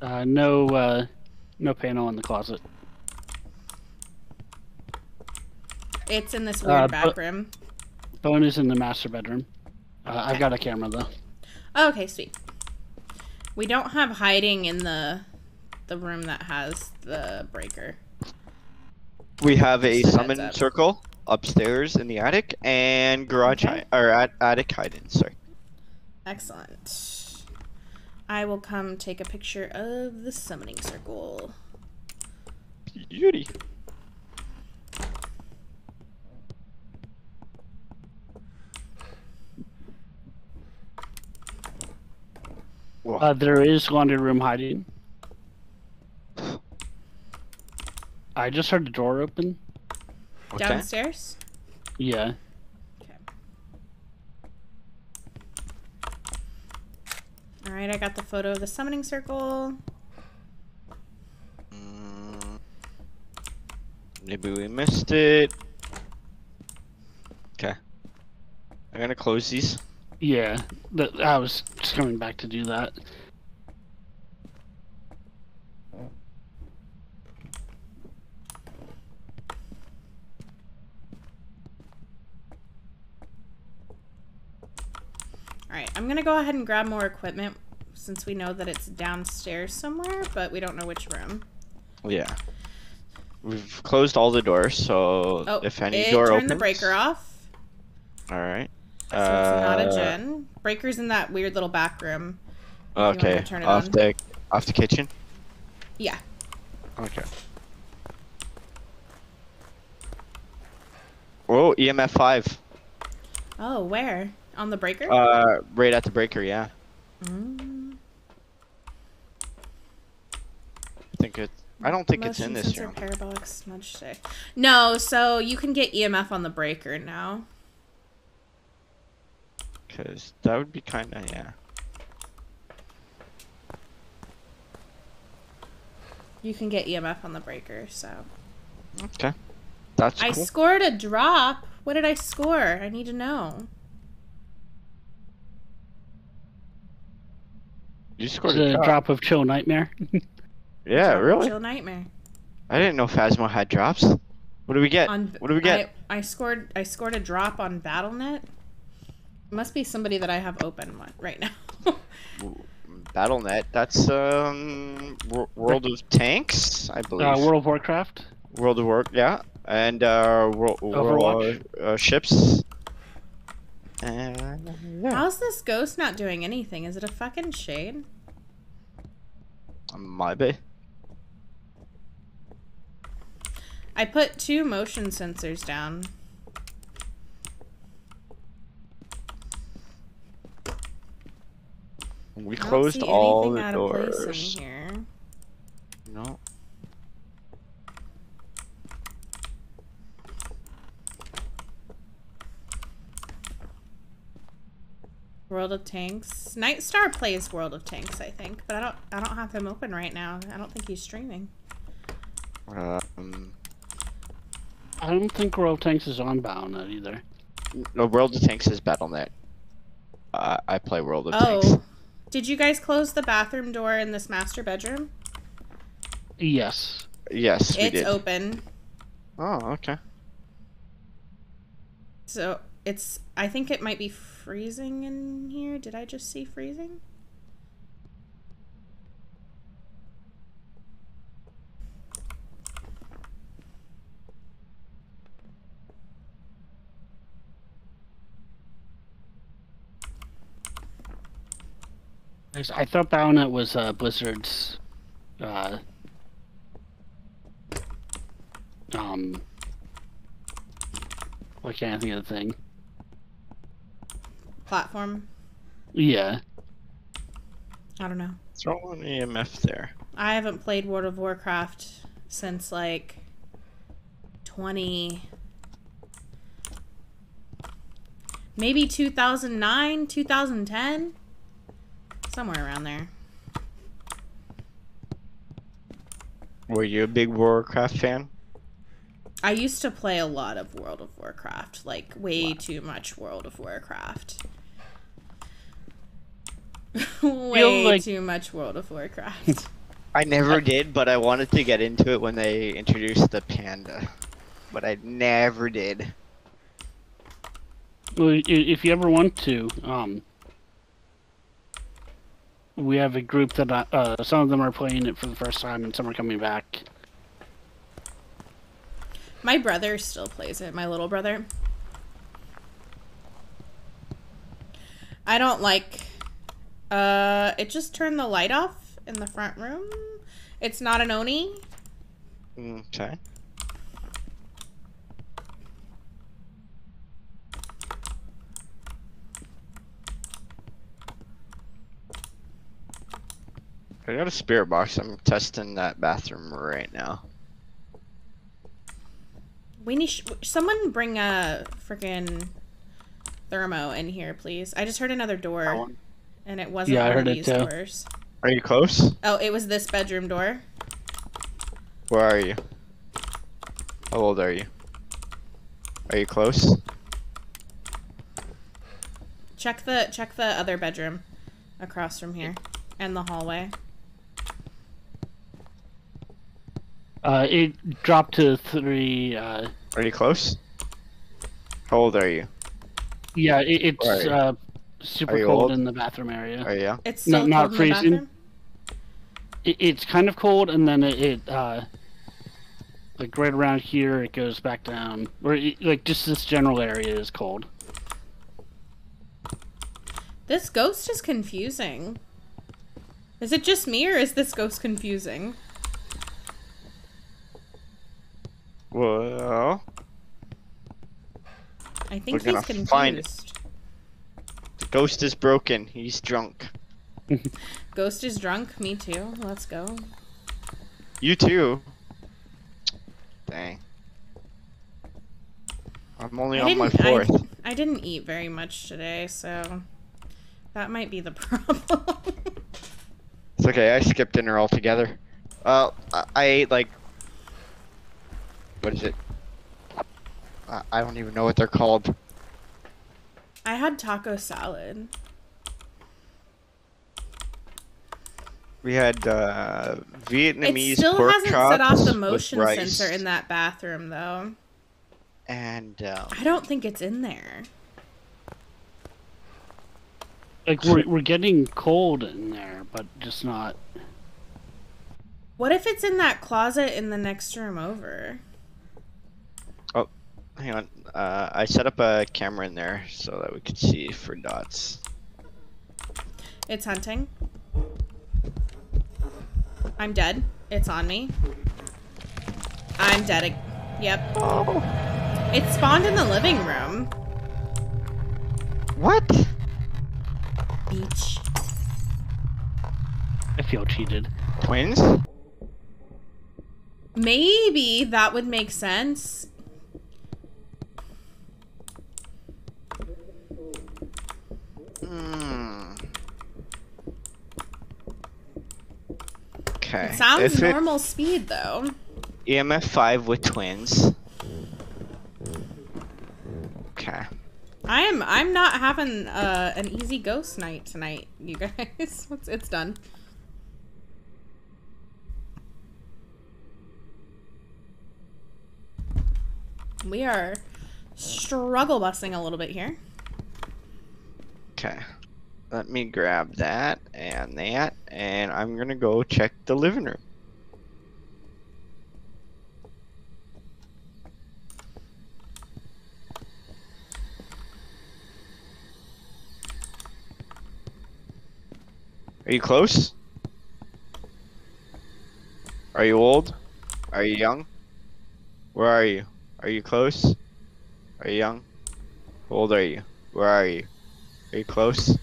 Uh, no, uh, no panel in the closet. It's in this weird uh, back room. Bone is in the master bedroom. Uh, okay. I've got a camera though. Oh, okay, sweet. We don't have hiding in the. The room that has the breaker. We have a so summon up. circle upstairs in the attic and garage okay. hi or at attic hide-in. Sorry. Excellent. I will come take a picture of the summoning circle. Beauty. Uh, there is laundry room hiding. I just heard the door open. Okay. Downstairs? Yeah. Okay. Alright, I got the photo of the summoning circle. Mm, maybe we missed it. Okay. I'm gonna close these. Yeah, that, I was just coming back to do that. Alright, I'm gonna go ahead and grab more equipment since we know that it's downstairs somewhere, but we don't know which room. Yeah. We've closed all the doors, so oh, if any it door turn opens... turn the breaker off. Alright. So it's not a gen. Breaker's in that weird little back room. Okay. Turn it off on. the off the kitchen. Yeah. Okay. Oh, E M F five. Oh, where? On the breaker? Uh, right at the breaker, yeah. Mm. I think it. I don't think Motion it's in this room. Parabolic smudge stick. No, so you can get E M F on the breaker now. Because that would be kind of, yeah. You can get E M F on the breaker, so. Okay. That's cool. I scored a drop. What did I score? I need to know. You scored a, a drop of Chill Nightmare? Yeah, really? Chill Nightmare. I didn't know Phasmo had drops. What do we get? On, what do we get? I, I scored I scored a drop on Battle dot net. Must be somebody that I have open right now. Battle dot net, that's um, World of Tanks, I believe. Uh, World of Warcraft. World of Warcraft, yeah. And uh, World Overwatch. Uh, uh, ships. And, yeah. How's this ghost not doing anything? Is it a fucking shade? Might be. I put two motion sensors down. We closed all the doors. No. World of Tanks. Nightstar plays World of Tanks, I think, but I don't. I don't have him open right now. I don't think he's streaming. Um. I don't think World of Tanks is on Battle dot net either. No, World of Tanks is Battle dot net. Uh, I play World of oh. Tanks. Did you guys close the bathroom door in this master bedroom? Yes. Yes, we did. It's open. Oh, okay. So, it's... I think it might be freezing in here. Did I just see freezing? I thought Battle dot net was uh, Blizzard's uh, um why can't I think of the thing? Platform? Yeah. I don't know. What's wrong with E M F there? I haven't played World of Warcraft since like twenty maybe two thousand nine, two thousand ten? Somewhere around there. Were you a big Warcraft fan? I used to play a lot of World of Warcraft. Like, way wow. too much World of Warcraft. way like... too much World of Warcraft. I never did, but I wanted to get into it when they introduced the panda. But I never did. Well, if you ever want to, um... we have a group that I, uh, some of them are playing it for the first time and some are coming back. My brother still plays it, my little brother. I don't like Uh, it just turned the light off in the front room. It's not an Oni. Okay. I got a spirit box. I'm testing that bathroom right now. We need sh someone bring a freaking thermo in here, please. I just heard another door, and it wasn't yeah, one I heard of these it too. doors. Are you close? Oh, it was this bedroom door. Where are you? How old are you? Are you close? Check the check the other bedroom across from here and the hallway. Uh, it dropped to three. Uh... Are you close? How old are you? Yeah, it, it's you? Uh, super cold old? in the bathroom area. Oh yeah. It's still no, not freezing. In it, it's kind of cold, and then it, it uh, like right around here, it goes back down. Or it, like just this general area is cold. This ghost is confusing. Is it just me, or is this ghost confusing? Well, I think he's confused. Find it. The ghost is broken. He's drunk. Ghost is drunk. Me too. Let's go. You too. Dang. I'm only I on my fourth. I, I didn't eat very much today, so that might be the problem. It's okay. I skipped dinner altogether. Uh, I, I ate like. What is it? I, I don't even know what they're called. I had taco salad. We had uh, Vietnamese it still pork hasn't chops set off the motion sensor in that bathroom, though. And um, I don't think it's in there. Like we're we're getting cold in there, but just not. What if it's in that closet in the next room over? Hang on, uh, I set up a camera in there so that we could see for dots. It's hunting. I'm dead. It's on me. I'm dead. Yep. Oh. It spawned in the living room. What? Beach. I feel cheated. Twins? Maybe that would make sense. Okay. It sounds normal speed though. E M F five with twins. Okay. I am. I'm not having uh, an easy ghost night tonight, you guys. it's, it's done. We are struggle busting a little bit here. Okay, let me grab that and that, and I'm gonna go check the living room. Are you close? Are you old? Are you young? Where are you? Are you close? Are you young? How old are you? Where are you? Are you close?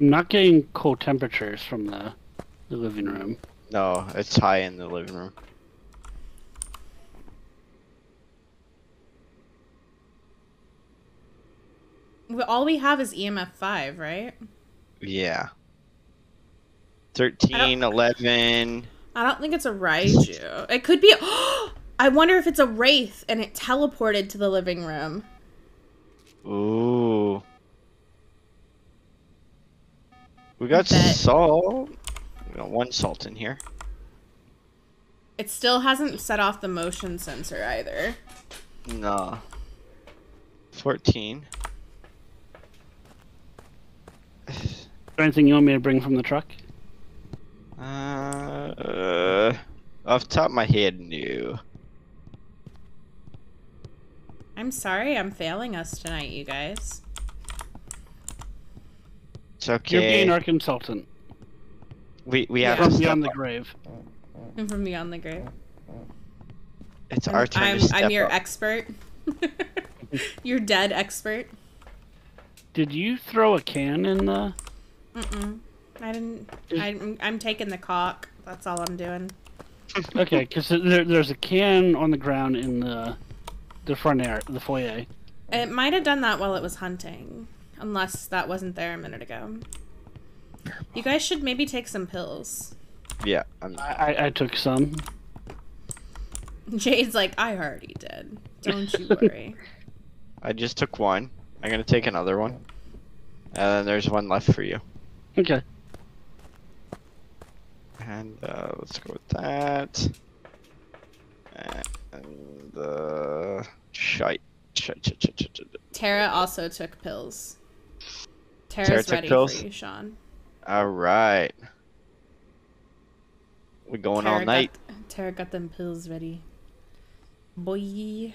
I'm not getting cold temperatures from the, the living room. No, it's high in the living room. All we have is E M F five, right? Yeah. thirteen, I eleven. I don't think it's a Raiju. It could be... I wonder if it's a wraith and it teleported to the living room. Ooh. We got salt. We got one salt in here. It still hasn't set off the motion sensor either. No. fourteen. Is there anything you want me to bring from the truck? Uh, uh off the top of my head, no. I'm sorry I'm failing us tonight, you guys. It's okay. You're being our consultant. We we have yeah. from beyond the grave. And from beyond the grave. It's I'm, our turn. I'm, to step I'm your up. expert. Your dead expert. Did you throw a can in the? Mm-mm. I didn't. I'm, I'm taking the cock. That's all I'm doing. Okay, because there, there's a can on the ground in the the front air, the foyer. It might have done that while it was hunting, unless that wasn't there a minute ago. You guys should maybe take some pills. Yeah, I'm... I I took some. Jade's like, I already did. Don't you worry. I just took one. I'm gonna take another one. And uh, there's one left for you. Okay. And uh, let's go with that. And uh, shite. shite, shite, shite, shite, shite. Tara also took pills. Tara's Tara took ready pills. for you, Sean. All right. We're going Tara all night. Got, Tara got them pills ready. Boy.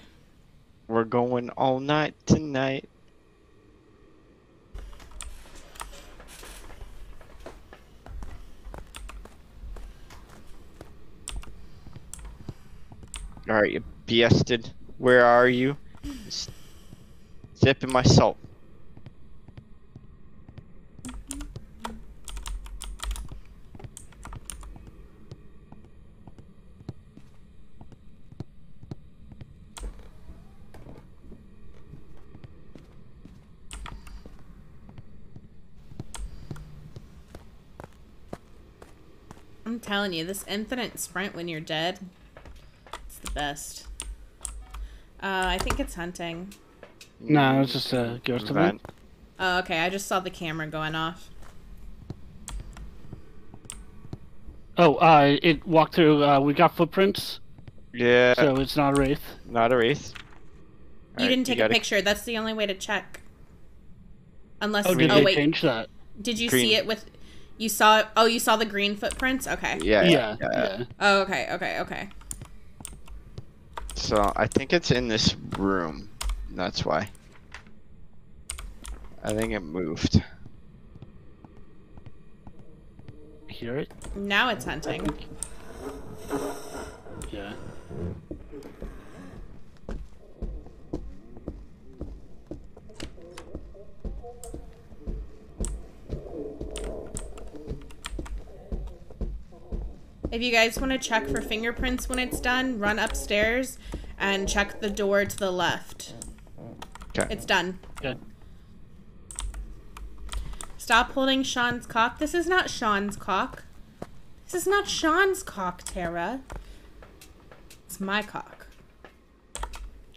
We're going all night tonight. Alright, you B S'd. Where are you? Zipping my salt. I'm telling you, this infinite sprint when you're dead, it's the best. Uh, I think it's hunting. No, it's just a ghost event. Oh, okay. I just saw the camera going off. Oh, uh, it walked through. Uh, we got footprints. Yeah. So it's not a wraith. Not a wraith. You didn't take a picture. That's the only way to check. Unless. Oh, did they change that? Did you see it with? You saw it? Oh, you saw the green footprints? Okay. Yeah. Yeah. yeah. yeah. Oh, okay. Okay. Okay. So I think it's in this room. That's why. I think it moved. Hear it? Now it's hunting. Yeah. If you guys want to check for fingerprints when it's done, run upstairs and check the door to the left. Okay. It's done. Good. Stop holding Sean's cock. This is not Sean's cock. This is not Sean's cock, Tara. It's my cock.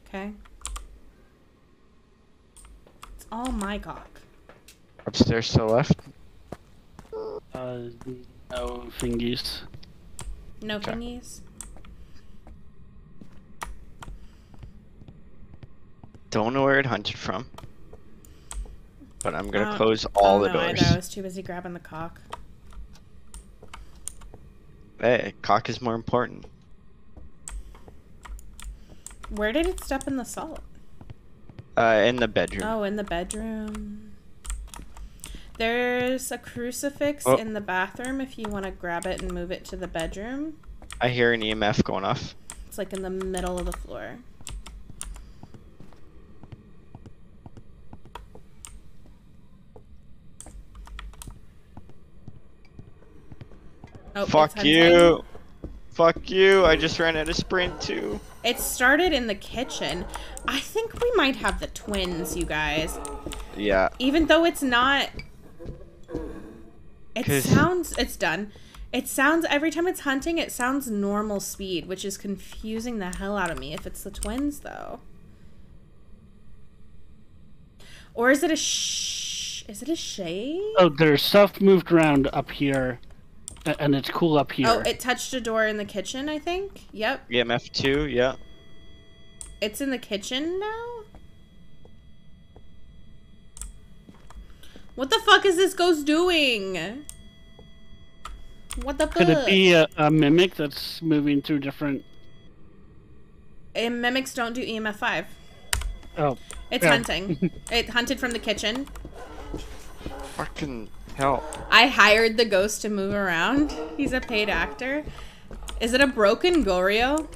Okay? It's all my cock. Upstairs to the left? Uh, no fingies. No okay. Thingies. Don't know where it hunted from, but I'm gonna close all the doors. I was too busy grabbing the cock. Hey, cock is more important. Where did it step in the salt? Uh, in the bedroom. Oh, in the bedroom. There's a crucifix oh. in the bathroom if you want to grab it and move it to the bedroom. I hear an E M F going off. It's like in the middle of the floor. Oh, fuck you! Fuck you! I just ran out of sprint too. It started in the kitchen. I think we might have the twins, you guys. Yeah. Even though it's not... It sounds... It's done. It sounds... Every time it's hunting, it sounds normal speed, which is confusing the hell out of me if it's the twins, though. Or is it a sh... Is it a shade? Oh, there's stuff moved around up here, and it's cool up here. Oh, it touched a door in the kitchen, I think? Yep. E M F two, yeah. It's in the kitchen now? What the fuck is this ghost doing? What the fuck? Could it be a, a mimic that's moving through different... And mimics don't do E M F five. Oh. It's yeah. hunting. It hunted from the kitchen. Fucking hell. I hired the ghost to move around. He's a paid actor. Is it a broken Goryo?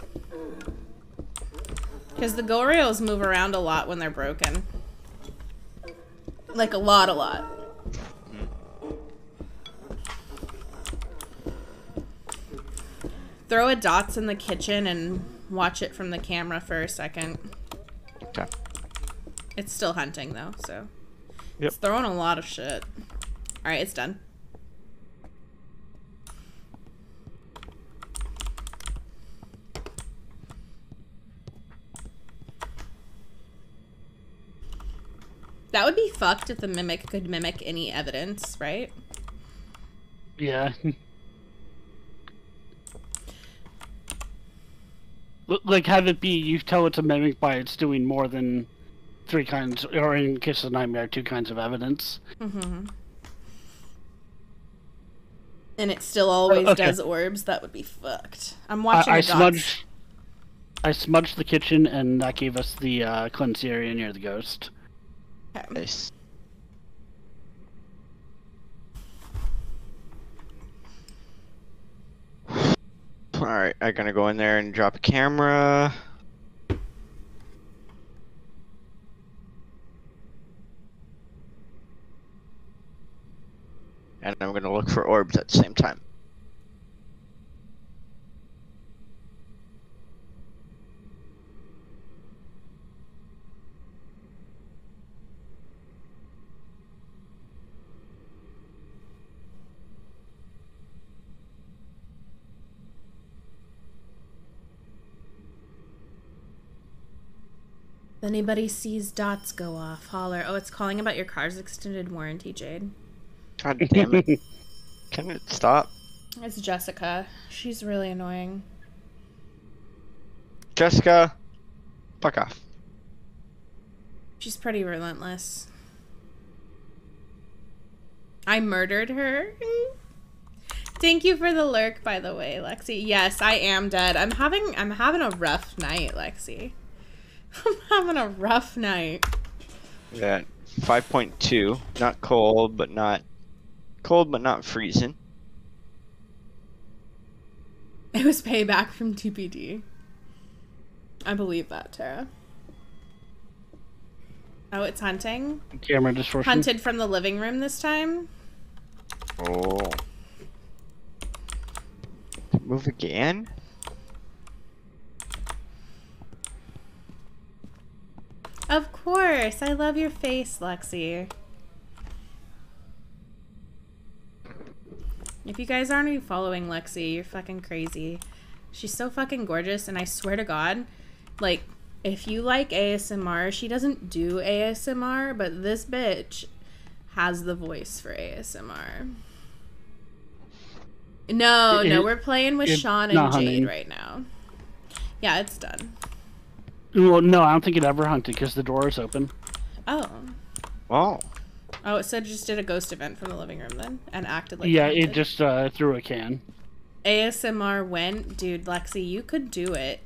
Because the Goryos move around a lot when they're broken. Like, a lot, a lot. Throw a dots in the kitchen and watch it from the camera for a second. Okay. It's still hunting, though, so. Yep. It's throwing a lot of shit. Alright, it's done. That would be fucked if the mimic could mimic any evidence, right? Yeah. Like, have it be, you tell it to mimic by it's doing more than three kinds, or in case of Nightmare, two kinds of evidence. Mm-hmm. And it still always okay. does orbs? That would be fucked. I'm watching I, I the dots. Smudged, I smudged the kitchen, and that gave us the uh, cleanse area near the ghost. Okay. Nice. Alright, I'm gonna go in there and drop a camera. And I'm gonna look for orbs at the same time. If anybody sees dots go off, holler. Oh, it's calling about your car's extended warranty, Jade. God damn it. Can it stop? It's Jessica. She's really annoying. Jessica, fuck off. She's pretty relentless. I murdered her. Thank you for the lurk, by the way, Lexi. Yes, I am dead. I'm having I'm having a rough night, Lexi. I'm having a rough night. Yeah, five point two. Not cold, but not cold, but not freezing. It was payback from D B D. I believe that, Tara. Oh, it's hunting. Camera distortion. Hunted from the living room this time. Oh. Move again. Of course, I love your face, Lexi. If you guys aren't following Lexi, you're fucking crazy. She's so fucking gorgeous, and I swear to God, like, if you like A S M R, she doesn't do A S M R, but this bitch has the voice for A S M R. No, it, no, we're playing with Sean and Jade right now. Yeah, it's done. Well, no, I don't think it ever hunted because the door is open. Oh. Oh. Oh, it said it just did a ghost event from the living room then and acted like. Yeah, it, it just uh, threw a can. A S M R went, dude, Lexi, you could do it.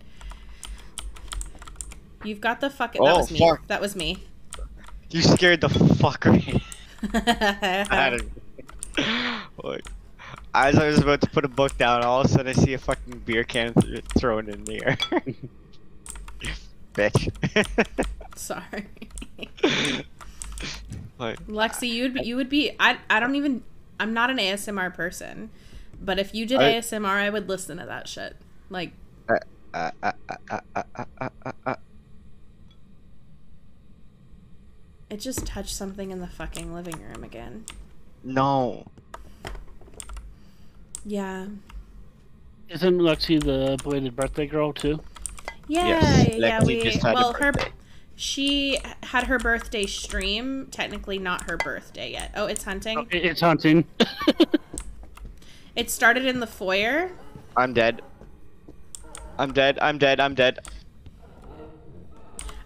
You've got the fucking. Oh, that was me. Fuck. That was me. You scared the fuck out of me. Like, as I was about to put a book down, all of a sudden I see a fucking beer can th thrown in the air. Bitch. Sorry. Lexi, you'd be, you would be, I, I don't even, I'm not an A S M R person, but if you did I, A S M R, I would listen to that shit. Like. Uh, uh, uh, uh, uh, uh, uh, uh. It just touched something in the fucking living room again. No. Yeah. Isn't Lexi the belated birthday girl too? Yay, yes. Yeah, Lexi we, just had well, her, her, she had her birthday stream, technically not her birthday yet. Oh, it's hunting? Oh, it's hunting. It started in the foyer. I'm dead. I'm dead, I'm dead, I'm dead.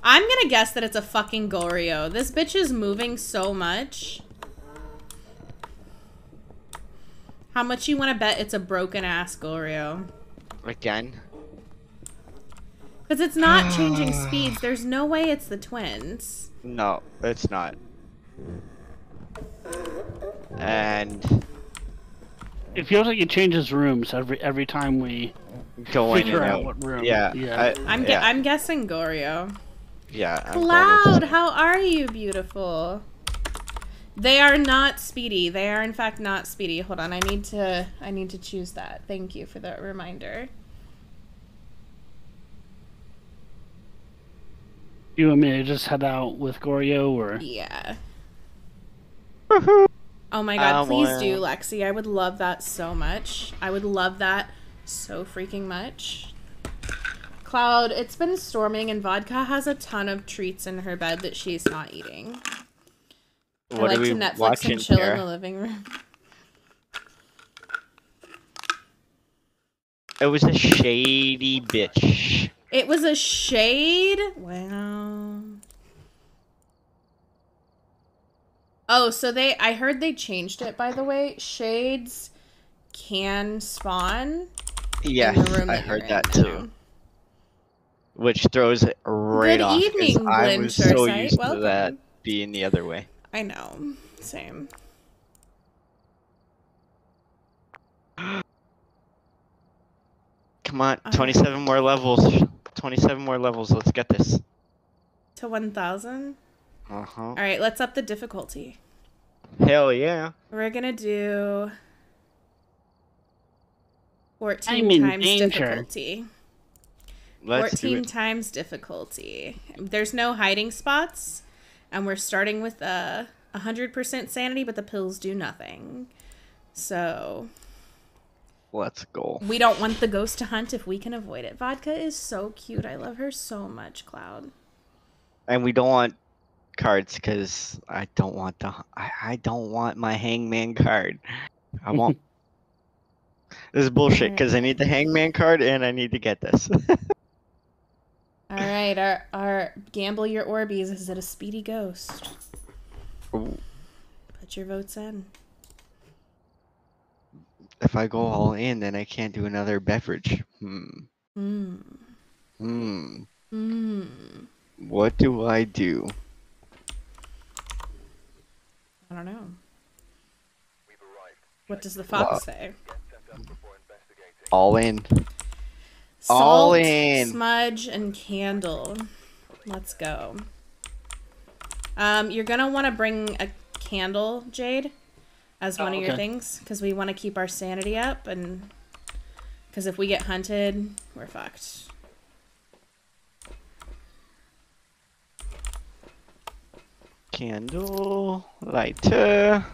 I'm gonna guess that it's a fucking Goryo. This bitch is moving so much. How much you wanna bet it's a broken ass Goryo? Again? Because it's not changing speeds. There's no way it's the twins. No, it's not. And it feels like it changes rooms every every time we go in and out. What room. Yeah, yeah. I, I'm gu yeah. I'm guessing Goryeo. Yeah. I'm Cloud, how are you, beautiful? They are not speedy. They are in fact not speedy. Hold on, I need to I need to choose that. Thank you for that reminder. You want me to just head out with Goryeo, or? Yeah. Oh my god, um, please do, Lexi. I would love that so much. I would love that so freaking much. Cloud, it's been storming, and Vodka has a ton of treats in her bed that she's not eating. What I like are we to Netflix and chill here? In the living room. It was a shady bitch. It was a shade? Wow. Oh, so they, I heard they changed it, by the way. Shades can spawn. Yes, in the room I that heard that now. Too. Which throws it right Good off. Good evening, I was so used Welcome. To that being the other way. I know. Same. Come on, twenty-seven okay. more levels. twenty-seven more levels. Let's get this. To one thousand? Uh-huh. All right, let's up the difficulty. Hell yeah. We're going to do fourteen times danger. Difficulty. Let's fourteen times difficulty. There's no hiding spots, and we're starting with a uh, one hundred percent sanity, but the pills do nothing. So let's go. We don't want the ghost to hunt if we can avoid it. Vodka is so cute. I love her so much, Cloud. And we don't want cards because I don't want the I, I don't want my hangman card. I won't. This is bullshit because I need the hangman card and I need to get this. All right, our our gamble your Orbeez. Is it a speedy ghost? Ooh. Put your votes in. If I go all in, then I can't do another beverage. Hmm. Mm. Hmm. Mm. What do I do? I don't know. What does the fox wow. say? All in. Salt, all in. Smudge and candle. Let's go. Um, you're gonna want to bring a candle, Jade. As one oh, of your okay. things, because we want to keep our sanity up, and because if we get hunted, we're fucked. Candle, lighter.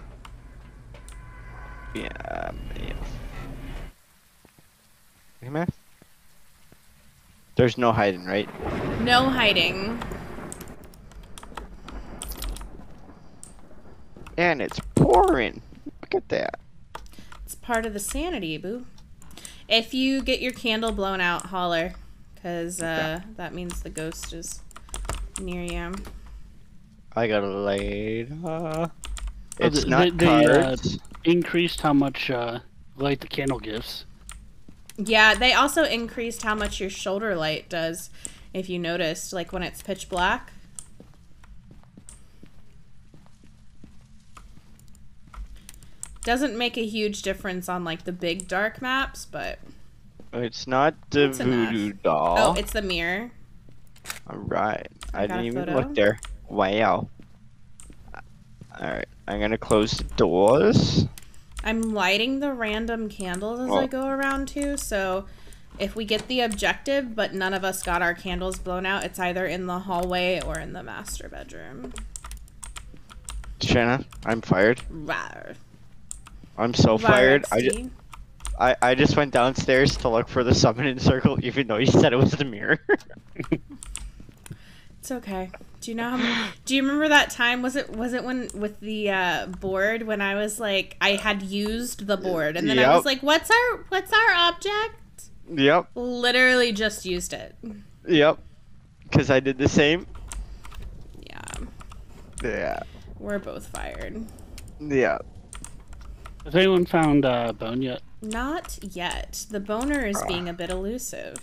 Yeah, yeah. There's no hiding, right? No hiding. And it's pouring. At that. It's part of the sanity, boo. If you get your candle blown out, holler, because uh, okay. that means the ghost is near you. I got a lighter. It's oh, not they, cards. They, uh, increased how much uh, light the candle gives. Yeah, they also increased how much your shoulder light does, if you noticed, like when it's pitch black. Doesn't make a huge difference on like the big dark maps, but it's not the it's voodoo enough. Doll. Oh, it's the mirror. All right, I, I didn't even photo. Look there. Wow. All right, I'm gonna close the doors. I'm lighting the random candles as oh. I go around too. So if we get the objective, but none of us got our candles blown out, it's either in the hallway or in the master bedroom. Shana, I'm fired. Rawr. I'm so fired. I just, I, I just went downstairs to look for the summoning circle, even though you said it was the mirror. It's okay. Do you know how many, do you remember that time? Was it was it when with the uh, board when I was like I had used the board and then yep. I was like, what's our what's our object? Yep. Literally just used it. Yep. Because I did the same. Yeah. Yeah. We're both fired. Yeah. Has anyone found uh, bone yet? Not yet. The boner is uh. being a bit elusive.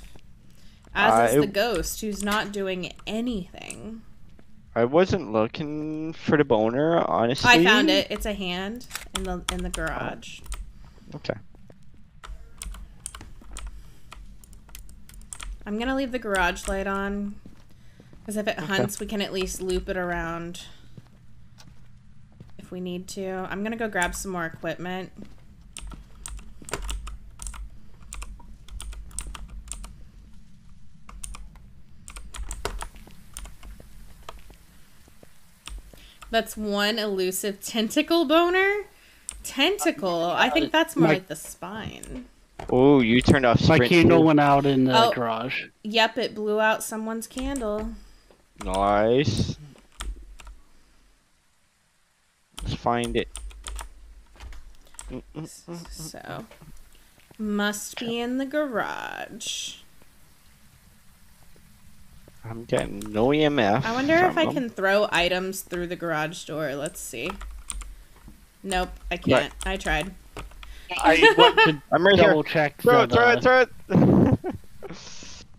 As I, is the ghost, who's not doing anything. I wasn't looking for the boner, honestly. I found it. It's a hand in the in the garage. Oh. Okay. I'm gonna leave the garage light on, because if it okay. hunts, we can at least loop it around if we need to. I'm gonna go grab some more equipment. That's one elusive tentacle boner. Tentacle. I think that's more my, like the spine. Oh, you turned off sprint. My candle went out in the oh, garage. Yep, it blew out someone's candle. Nice. Let's find it. So, must be in the garage. I'm getting no E M F. I wonder if I them. can throw items through the garage door. Let's see. Nope, I can't. Right. I tried. I want to I'm right double here. check. Throw it, throw it, throw it.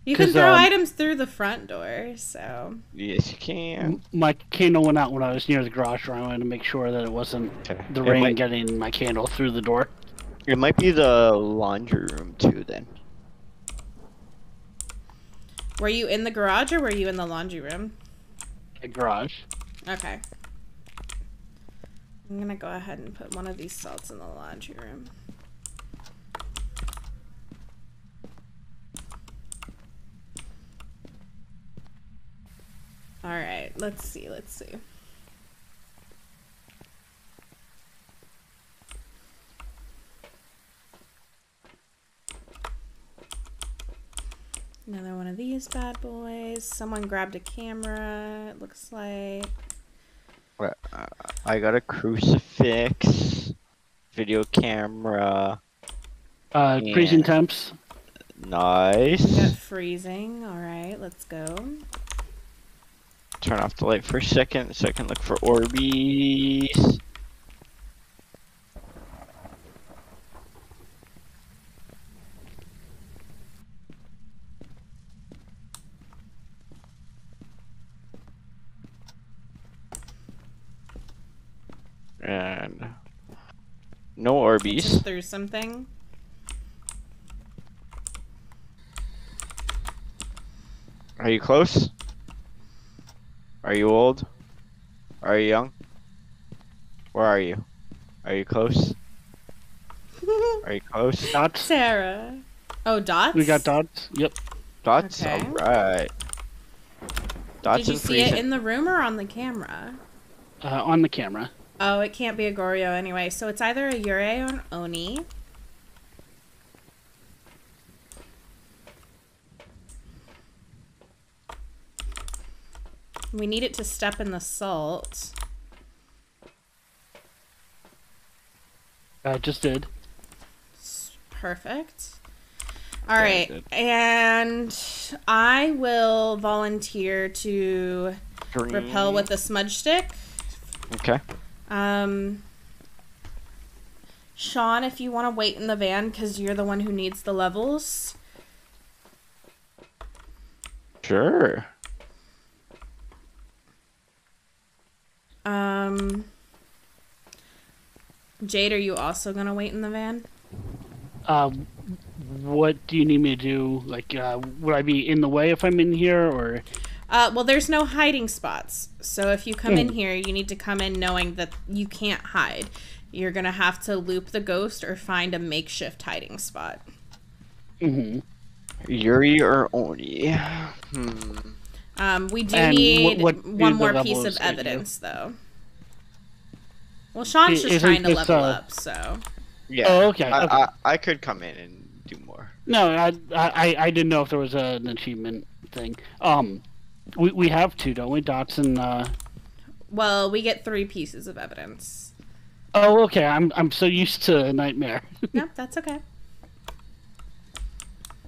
You can throw um, items through the front door, so. Yes, you can. My candle went out when I was near the garage door. I wanted to make sure that it wasn't okay. the it rain might... getting my candle through the door. It might be the laundry room, too, then. Were you in the garage or were you in the laundry room? The garage. Okay. I'm gonna go ahead and put one of these salts in the laundry room. All right, let's see, let's see. Another one of these bad boys. Someone grabbed a camera, it looks like. I got a crucifix, video camera. Uh, yeah. Freezing temps. Nice. We got freezing, alright, let's go. Turn off the light for a second so I can look for Orbeez. And no Orbeez. Just threw something. Are you close? Are you old? Are you young? Where are you? Are you close? Are you close? Dots. Sarah. Oh, dots? We got dots. Yep. Dots? Okay. Alright. Dots. Did you see it in the room or on the camera? Uh, on the camera. Oh, it can't be a Goryo anyway, so it's either a Yurei or an Oni. We need it to step in the salt. I just did. Perfect. All right, yeah, and I will volunteer to Green. repel with a smudge stick. Okay. Um, Sean, if you want to wait in the van, because you're the one who needs the levels. Sure. Um, Jade, are you also going to wait in the van? Uh, what do you need me to do? Like, uh, would I be in the way if I'm in here, or... Uh, well, there's no hiding spots, so if you come mm. in here, you need to come in knowing that you can't hide. You're going to have to loop the ghost or find a makeshift hiding spot. Mm-hmm. Yuri or Oni. Hmm. Um, we do and need what, what one more piece of evidence, though. Well, Sean's it, just it, trying to level uh... up, so... Yeah, oh, okay. I, okay. I, I could come in and do more. No, I, I, I didn't know if there was an achievement thing. Um... We we have two, don't we? Dots and uh. Well, we get three pieces of evidence. Oh, okay. I'm I'm so used to Nightmare. No, that's okay.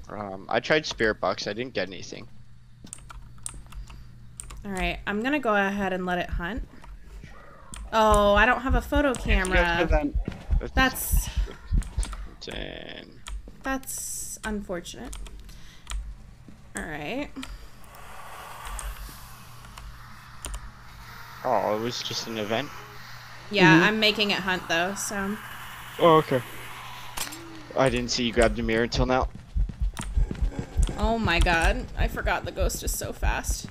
Um, I tried Spirit Box. I didn't get anything. All right, I'm gonna go ahead and let it hunt. Oh, I don't have a photo camera. That's. That's unfortunate. All right. Oh, it was just an event? Yeah, mm-hmm. I'm making it hunt, though, so... Oh, okay. I didn't see you grabbed a mirror until now. Oh my god. I forgot the ghost is so fast.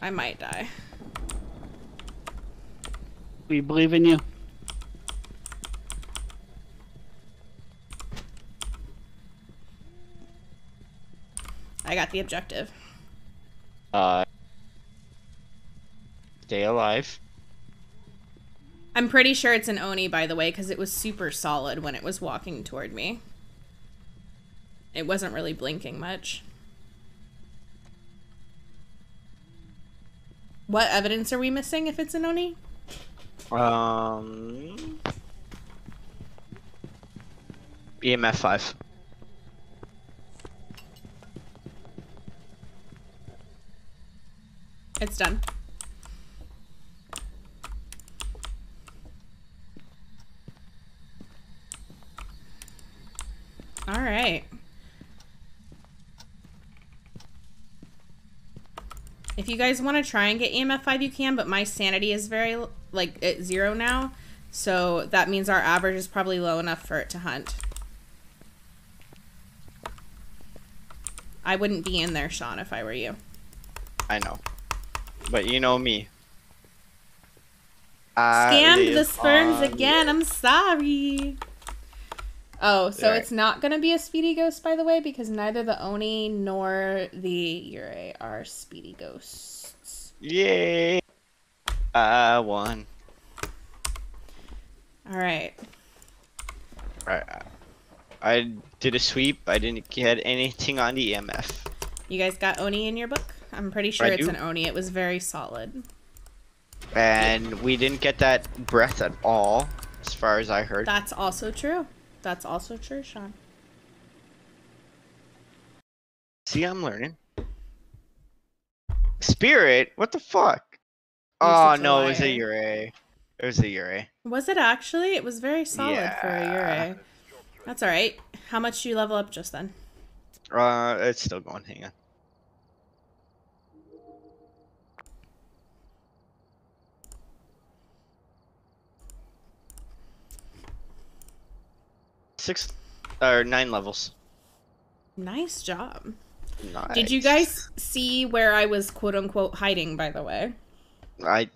I might die. We believe in you. I got the objective. Uh... Stay alive. I'm pretty sure it's an Oni, by the way, because it was super solid when it was walking toward me. It wasn't really blinking much. What evidence are we missing if it's an Oni? Um... E M F five. It's done. All right. If you guys want to try and get E M F five, you can, but my sanity is very, like, at zero now. So that means our average is probably low enough for it to hunt. I wouldn't be in there, Sean, if I were you. I know. But you know me. I Scammed the sperms again. It. I'm sorry. Oh, so right. It's not going to be a speedy ghost, by the way, because neither the Oni nor the Yurei are speedy ghosts. Yay! I won. Alright. Alright. I did a sweep. I didn't get anything on the E M F. You guys got Oni in your book? I'm pretty sure I it's do. an Oni. It was very solid. And we didn't get that breath at all, as far as I heard. That's also true. That's also true, Sean. See, I'm learning. Spirit? What the fuck? Oh, no, it was a Yurei. It was a Yurei. Was it actually? It was very solid yeah. for a Yurei. That's all right. How much did you level up just then? Uh, it's still going. Hang on. Six or nine levels. Nice job. Nice. Did you guys see where I was quote unquote hiding, by the way? I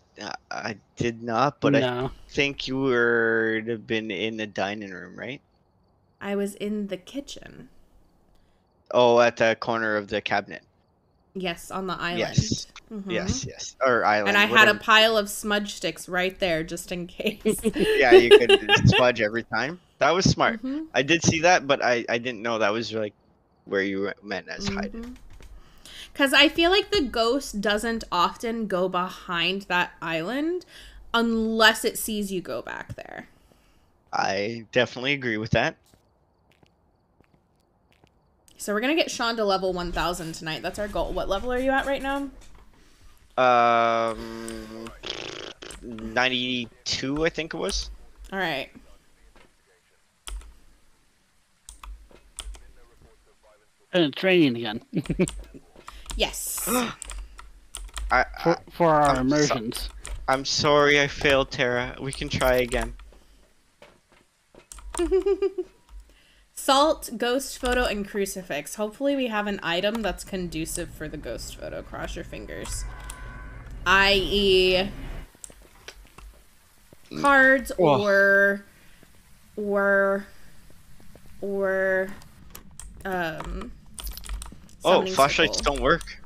I did not, but no. I think you would have been in the dining room, right? I was in the kitchen. Oh, at the corner of the cabinet. Yes, on the island. Yes, mm-hmm. yes, yes. Or island. And I whatever. had a pile of smudge sticks right there just in case. Yeah, you could smudge every time. That was smart. Mm-hmm. I did see that, but I, I didn't know that was like where you meant as mm-hmm. hiding. Because I feel like the ghost doesn't often go behind that island unless it sees you go back there. I definitely agree with that. So we're going to get Sean to level one thousand tonight. That's our goal. What level are you at right now? Um, ninety-two, I think it was. All right. And training again. Yes. I, I, for, for our I'm immersions. So, I'm sorry I failed, Tara. We can try again. Salt, ghost photo, and crucifix. Hopefully we have an item that's conducive for the ghost photo. Cross your fingers. that is cards Whoa. or or or um oh, flashlights don't work.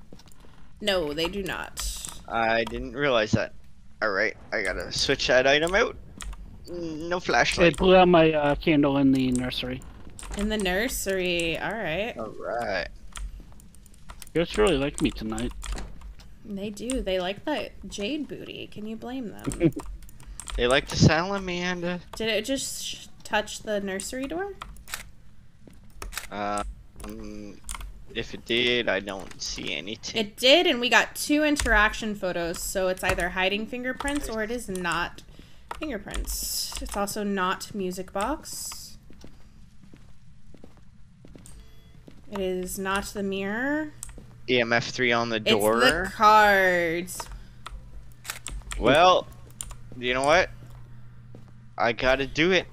No, they do not. I didn't realize that. All right, I gotta switch that item out. No flashlight. They blew out my uh, candle in the nursery. In the nursery, alright. Alright. Ghosts really like me tonight. They do. They like that Jade booty. Can you blame them? They like the salamander. Did it just sh touch the nursery door? Uh, um, if it did, I don't see anything. It did, and we got two interaction photos, so it's either hiding fingerprints or it is not fingerprints. It's also not music box. It is not the mirror. E M F three on the door. It's the cards. Well, you know what? I gotta do it.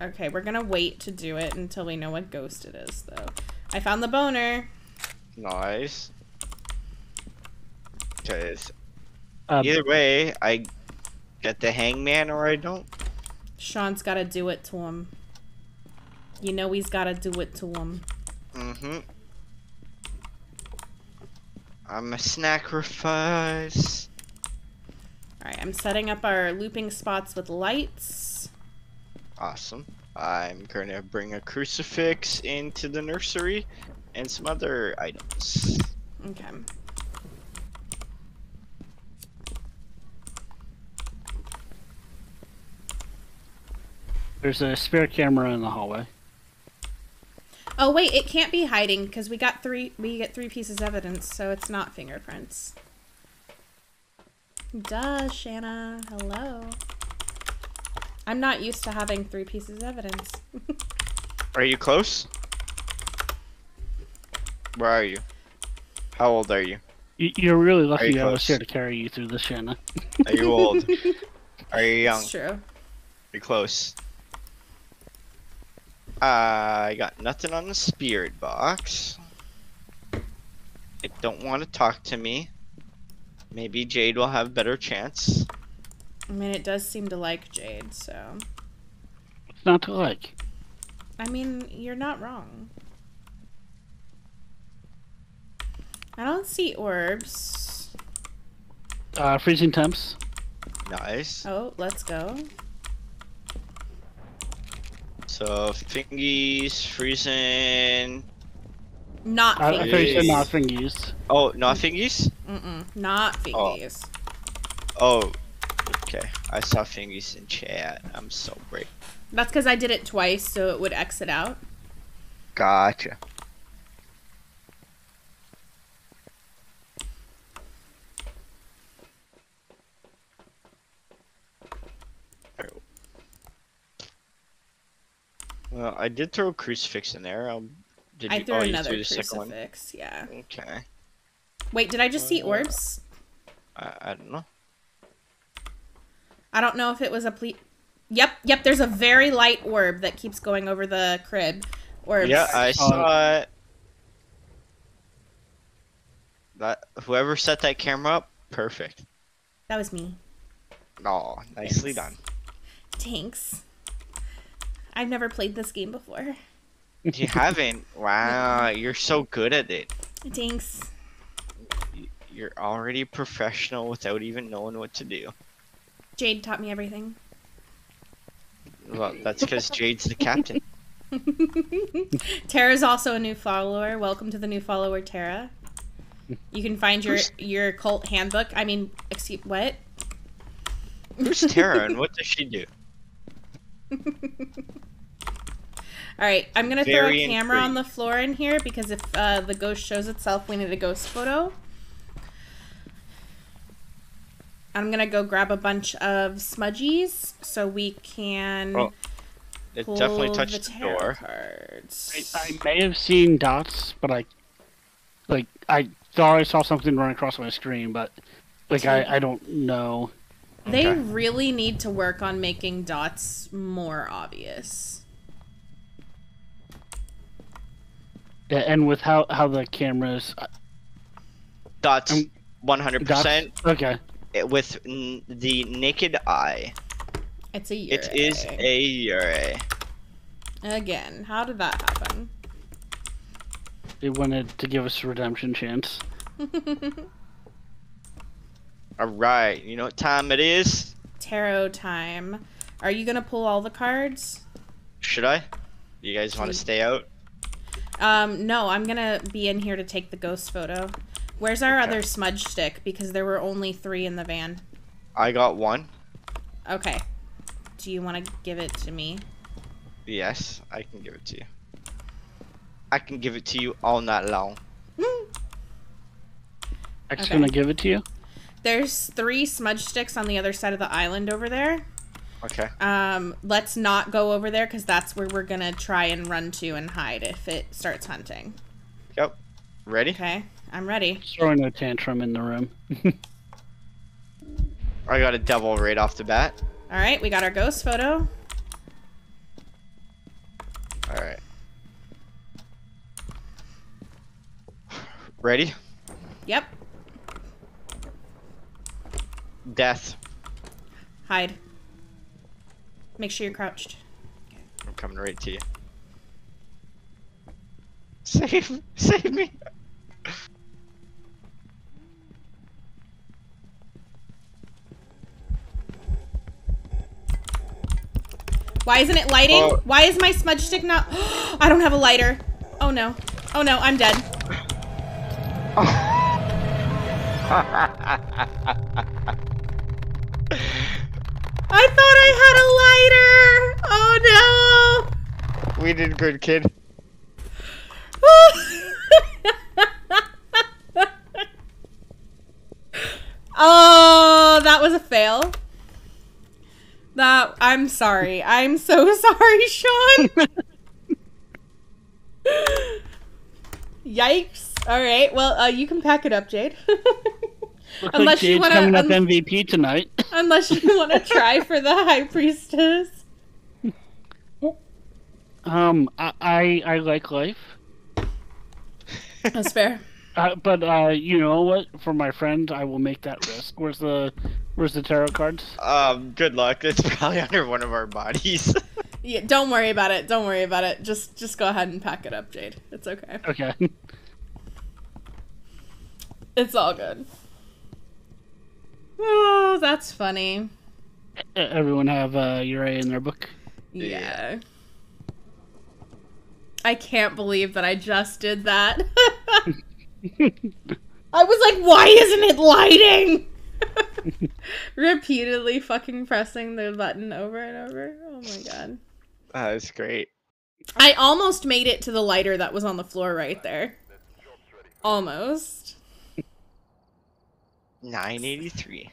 Okay, we're gonna wait to do it until we know what ghost it is, though. I found the boner. Nice. Cause uh, either way, I get the hangman or I don't. Sean's gotta do it to him. You know he's gotta do it to him. Mm-hmm. I'm a sacrifice. Alright, I'm setting up our looping spots with lights. Awesome. I'm gonna bring a crucifix into the nursery and some other items. Okay. There's a spare camera in the hallway. Oh wait, it can't be hiding because we got three. We get three pieces of evidence, so it's not fingerprints. Duh, Shana. Hello. I'm not used to having three pieces of evidence. Are you close? Where are you? How old are you? You're really lucky you I was here to carry you through this, Shana. Are you old? Are you young? It's true. You're close. Uh, I got nothing on the spirit box. It don't want to talk to me. Maybe Jade will have a better chance. I mean, it does seem to like Jade, so... It's not to like. I mean, you're not wrong. I don't see orbs. Uh, freezing temps. Nice. Oh, let's go. So, fingies, freezing... Not fingies. I thought you said not fingies. Oh, not fingies? Mm-mm. Not fingies. Oh. Oh. Okay. I saw fingies in chat. I'm so brave. That's because I did it twice, so it would exit out. Gotcha. Well, I did throw a crucifix in there. I'll, did I you, threw oh, another you threw the crucifix, second one? Yeah. Okay. Wait, did I just uh, see orbs? I, I don't know. I don't know if it was a ple- Yep, yep, there's a very light orb that keeps going over the crib. Orbs. Yeah, I saw it. That, whoever set that camera up, perfect. That was me. Aw, nicely done. Thanks. I've never played this game before. You haven't? Wow, you're so good at it. Thanks. You're already professional without even knowing what to do. Jade taught me everything. Well, that's because Jade's the captain. Tara's also a new follower. Welcome to the new follower, Tara. You can find your, your cult handbook. I mean, excuse, what? Who's Tara and what does she do? Alright, I'm gonna throw a camera on the floor in here because if uh, the ghost shows itself, we need a ghost photo. I'm gonna go grab a bunch of smudgies so we can. Oh, it definitely touched the door. I, I may have seen dots, but I, like, I thought I saw something run across my screen, but like I, I don't know. They okay. really need to work on making dots more obvious. Yeah, and with how how the cameras dots um, one hundred percent dots? Okay. With n the naked eye. It's a yurei. It is a yurei. Again, how did that happen? They wanted to give us a redemption chance. Alright, you know what time it is? Tarot time. Are you gonna pull all the cards? Should I? You guys want to stay out? Um, no, I'm gonna be in here to take the ghost photo. Where's our okay. other smudge stick? Because there were only three in the van. I got one. Okay. Do you want to give it to me? Yes, I can give it to you. I can give it to you all night long. I'm just okay. gonna give it to you? There's three smudge sticks on the other side of the island over there. Okay. Um, let's not go over there because that's where we're going to try and run to and hide if it starts hunting. Yep. Ready? Okay. I'm ready. Throwing a tantrum in the room. I got a double right off the bat. All right, we got our ghost photo. All right. Ready? Yep. Death. Hide. Make sure you're crouched. Okay. I'm coming right to you. Save, save me. Why isn't it lighting? Oh. Why is my smudge stick not? I don't have a lighter. Oh no. Oh no, I'm dead. I thought I had a lighter. Oh no. We did good, kid. Oh, that was a fail. That I'm sorry. I'm so sorry, Sean. Yikes. All right. Well, uh, you can pack it up, Jade. Looks unless like Jade's you want to coming up M V P tonight. Unless you want to try for the High Priestess. Um, I I, I like life. That's fair. Uh, but uh, you know what? For my friend, I will make that risk. Where's the Where's the tarot cards? Um, good luck. It's probably under one of our bodies. Yeah, don't worry about it. Don't worry about it. Just just go ahead and pack it up, Jade. It's okay. Okay. It's all good. Oh, that's funny. Everyone have uh, Uriah in their book? Yeah. I can't believe that I just did that. I was like, why isn't it lighting? Repeatedly fucking pressing the button over and over. Oh my god. That was great. I almost made it to the lighter that was on the floor right there. Almost. nine eighty-three.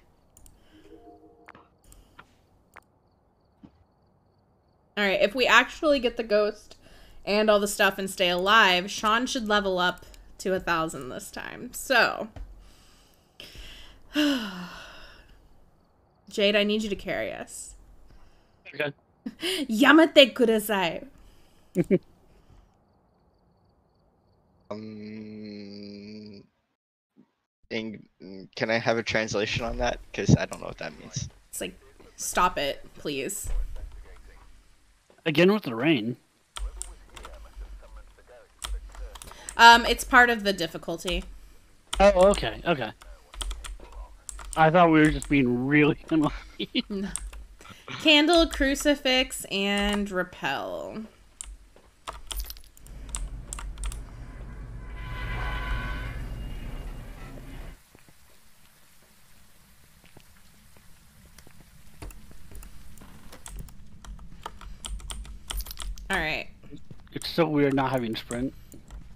Alright, if we actually get the ghost and all the stuff and stay alive, Sean should level up to a thousand this time. So... Jade, I need you to carry us. Okay. Yamate kudasai. Um, can I have a translation on that? Because I don't know what that means. It's like, stop it, please. Again with the rain. Um, it's part of the difficulty. Oh, okay, okay. I thought we were just being really unlucky. Candle, crucifix, and repel. All right. It's so weird not having sprint.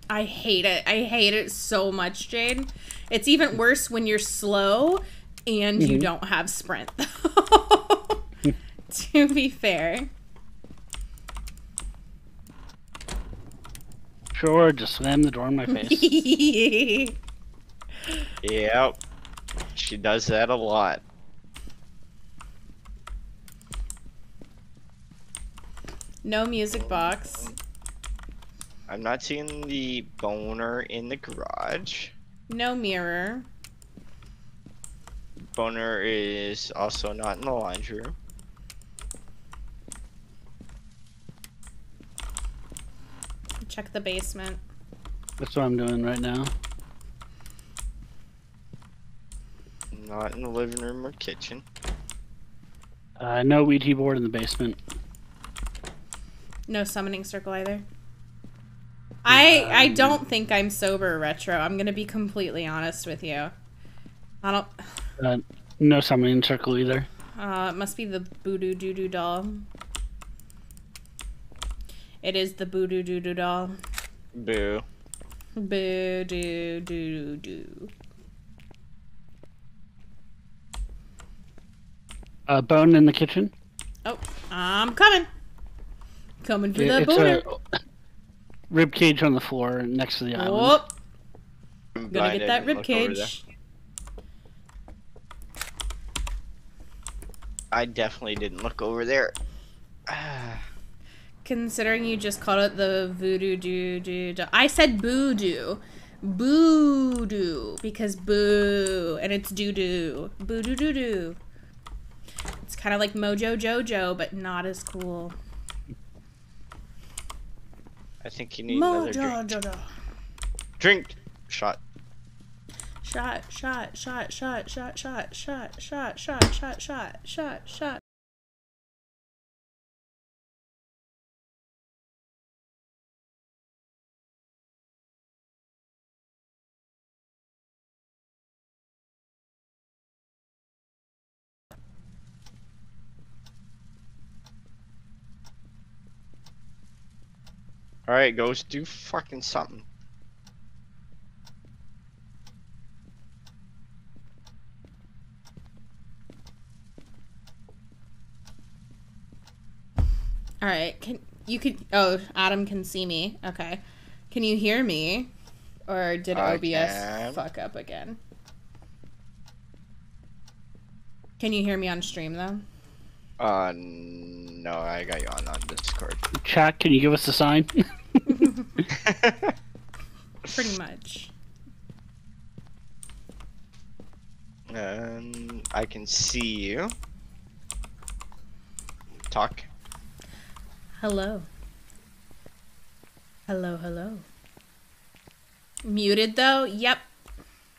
I hate it. I hate it so much, Jade. It's even worse when you're slow. And you mm-hmm. don't have sprint, though. To be fair. Sure, just slam the door in my face. Yep. She does that a lot. No music box. I'm not seeing the boner in the garage. No mirror. Boner is also not in the laundry room. Check the basement. That's what I'm doing right now. Not in the living room or kitchen. Uh, no Ouija board in the basement. No summoning circle either. Um, I I don't think I'm sober, Retro. I'm gonna be completely honest with you. I don't... Uh, no summoning circle either. Uh, it must be the Voodoo Doo Doo doll. It is the Voodoo Doo Doo doll. Boo. Boo doo doo doo. A bone in the kitchen. Oh, I'm coming. Coming for it, the boner. Rib cage on the floor next to the island. Oh. I'm gonna get that ribcage. I definitely didn't look over there. Considering you just called it the voodoo doo doo doo. I said boo-doo. Boo-doo. Because boo. And it's doo-doo. Boo-doo-doo-doo. It's kind of like Mojo Jojo, but not as cool. I think you need Mojo another drink. Jojo. Drink. Shot. Shot, shot, shot, shot, shot, shot, shot, shot, shot, shot, shot, shot, shot. All right, Ghost, do fucking something. All right, can you could? Oh, Adam can see me. Okay, can you hear me, or did I O B S can. Fuck up again? Can you hear me on stream though? Uh, no, I got you on, on Discord. Chat, can you give us a sign? Pretty much. Um, I can see you. Talk. Hello. Hello, hello. Muted though? Yep.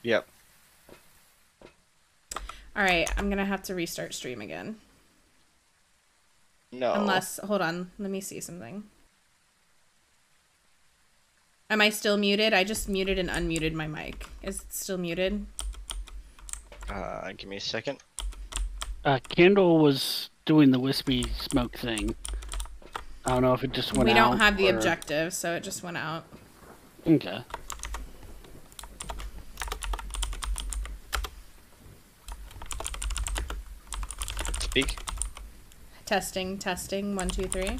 Yep. Alright, I'm gonna have to restart stream again. No. Unless, hold on, let me see something. Am I still muted? I just muted and unmuted my mic. Is it still muted? Uh, give me a second. Uh, Kendall was doing the wispy smoke thing. I don't know if it just went out. We don't have the objective, so it just went out. Okay. Speak. Testing, testing, one, two, three.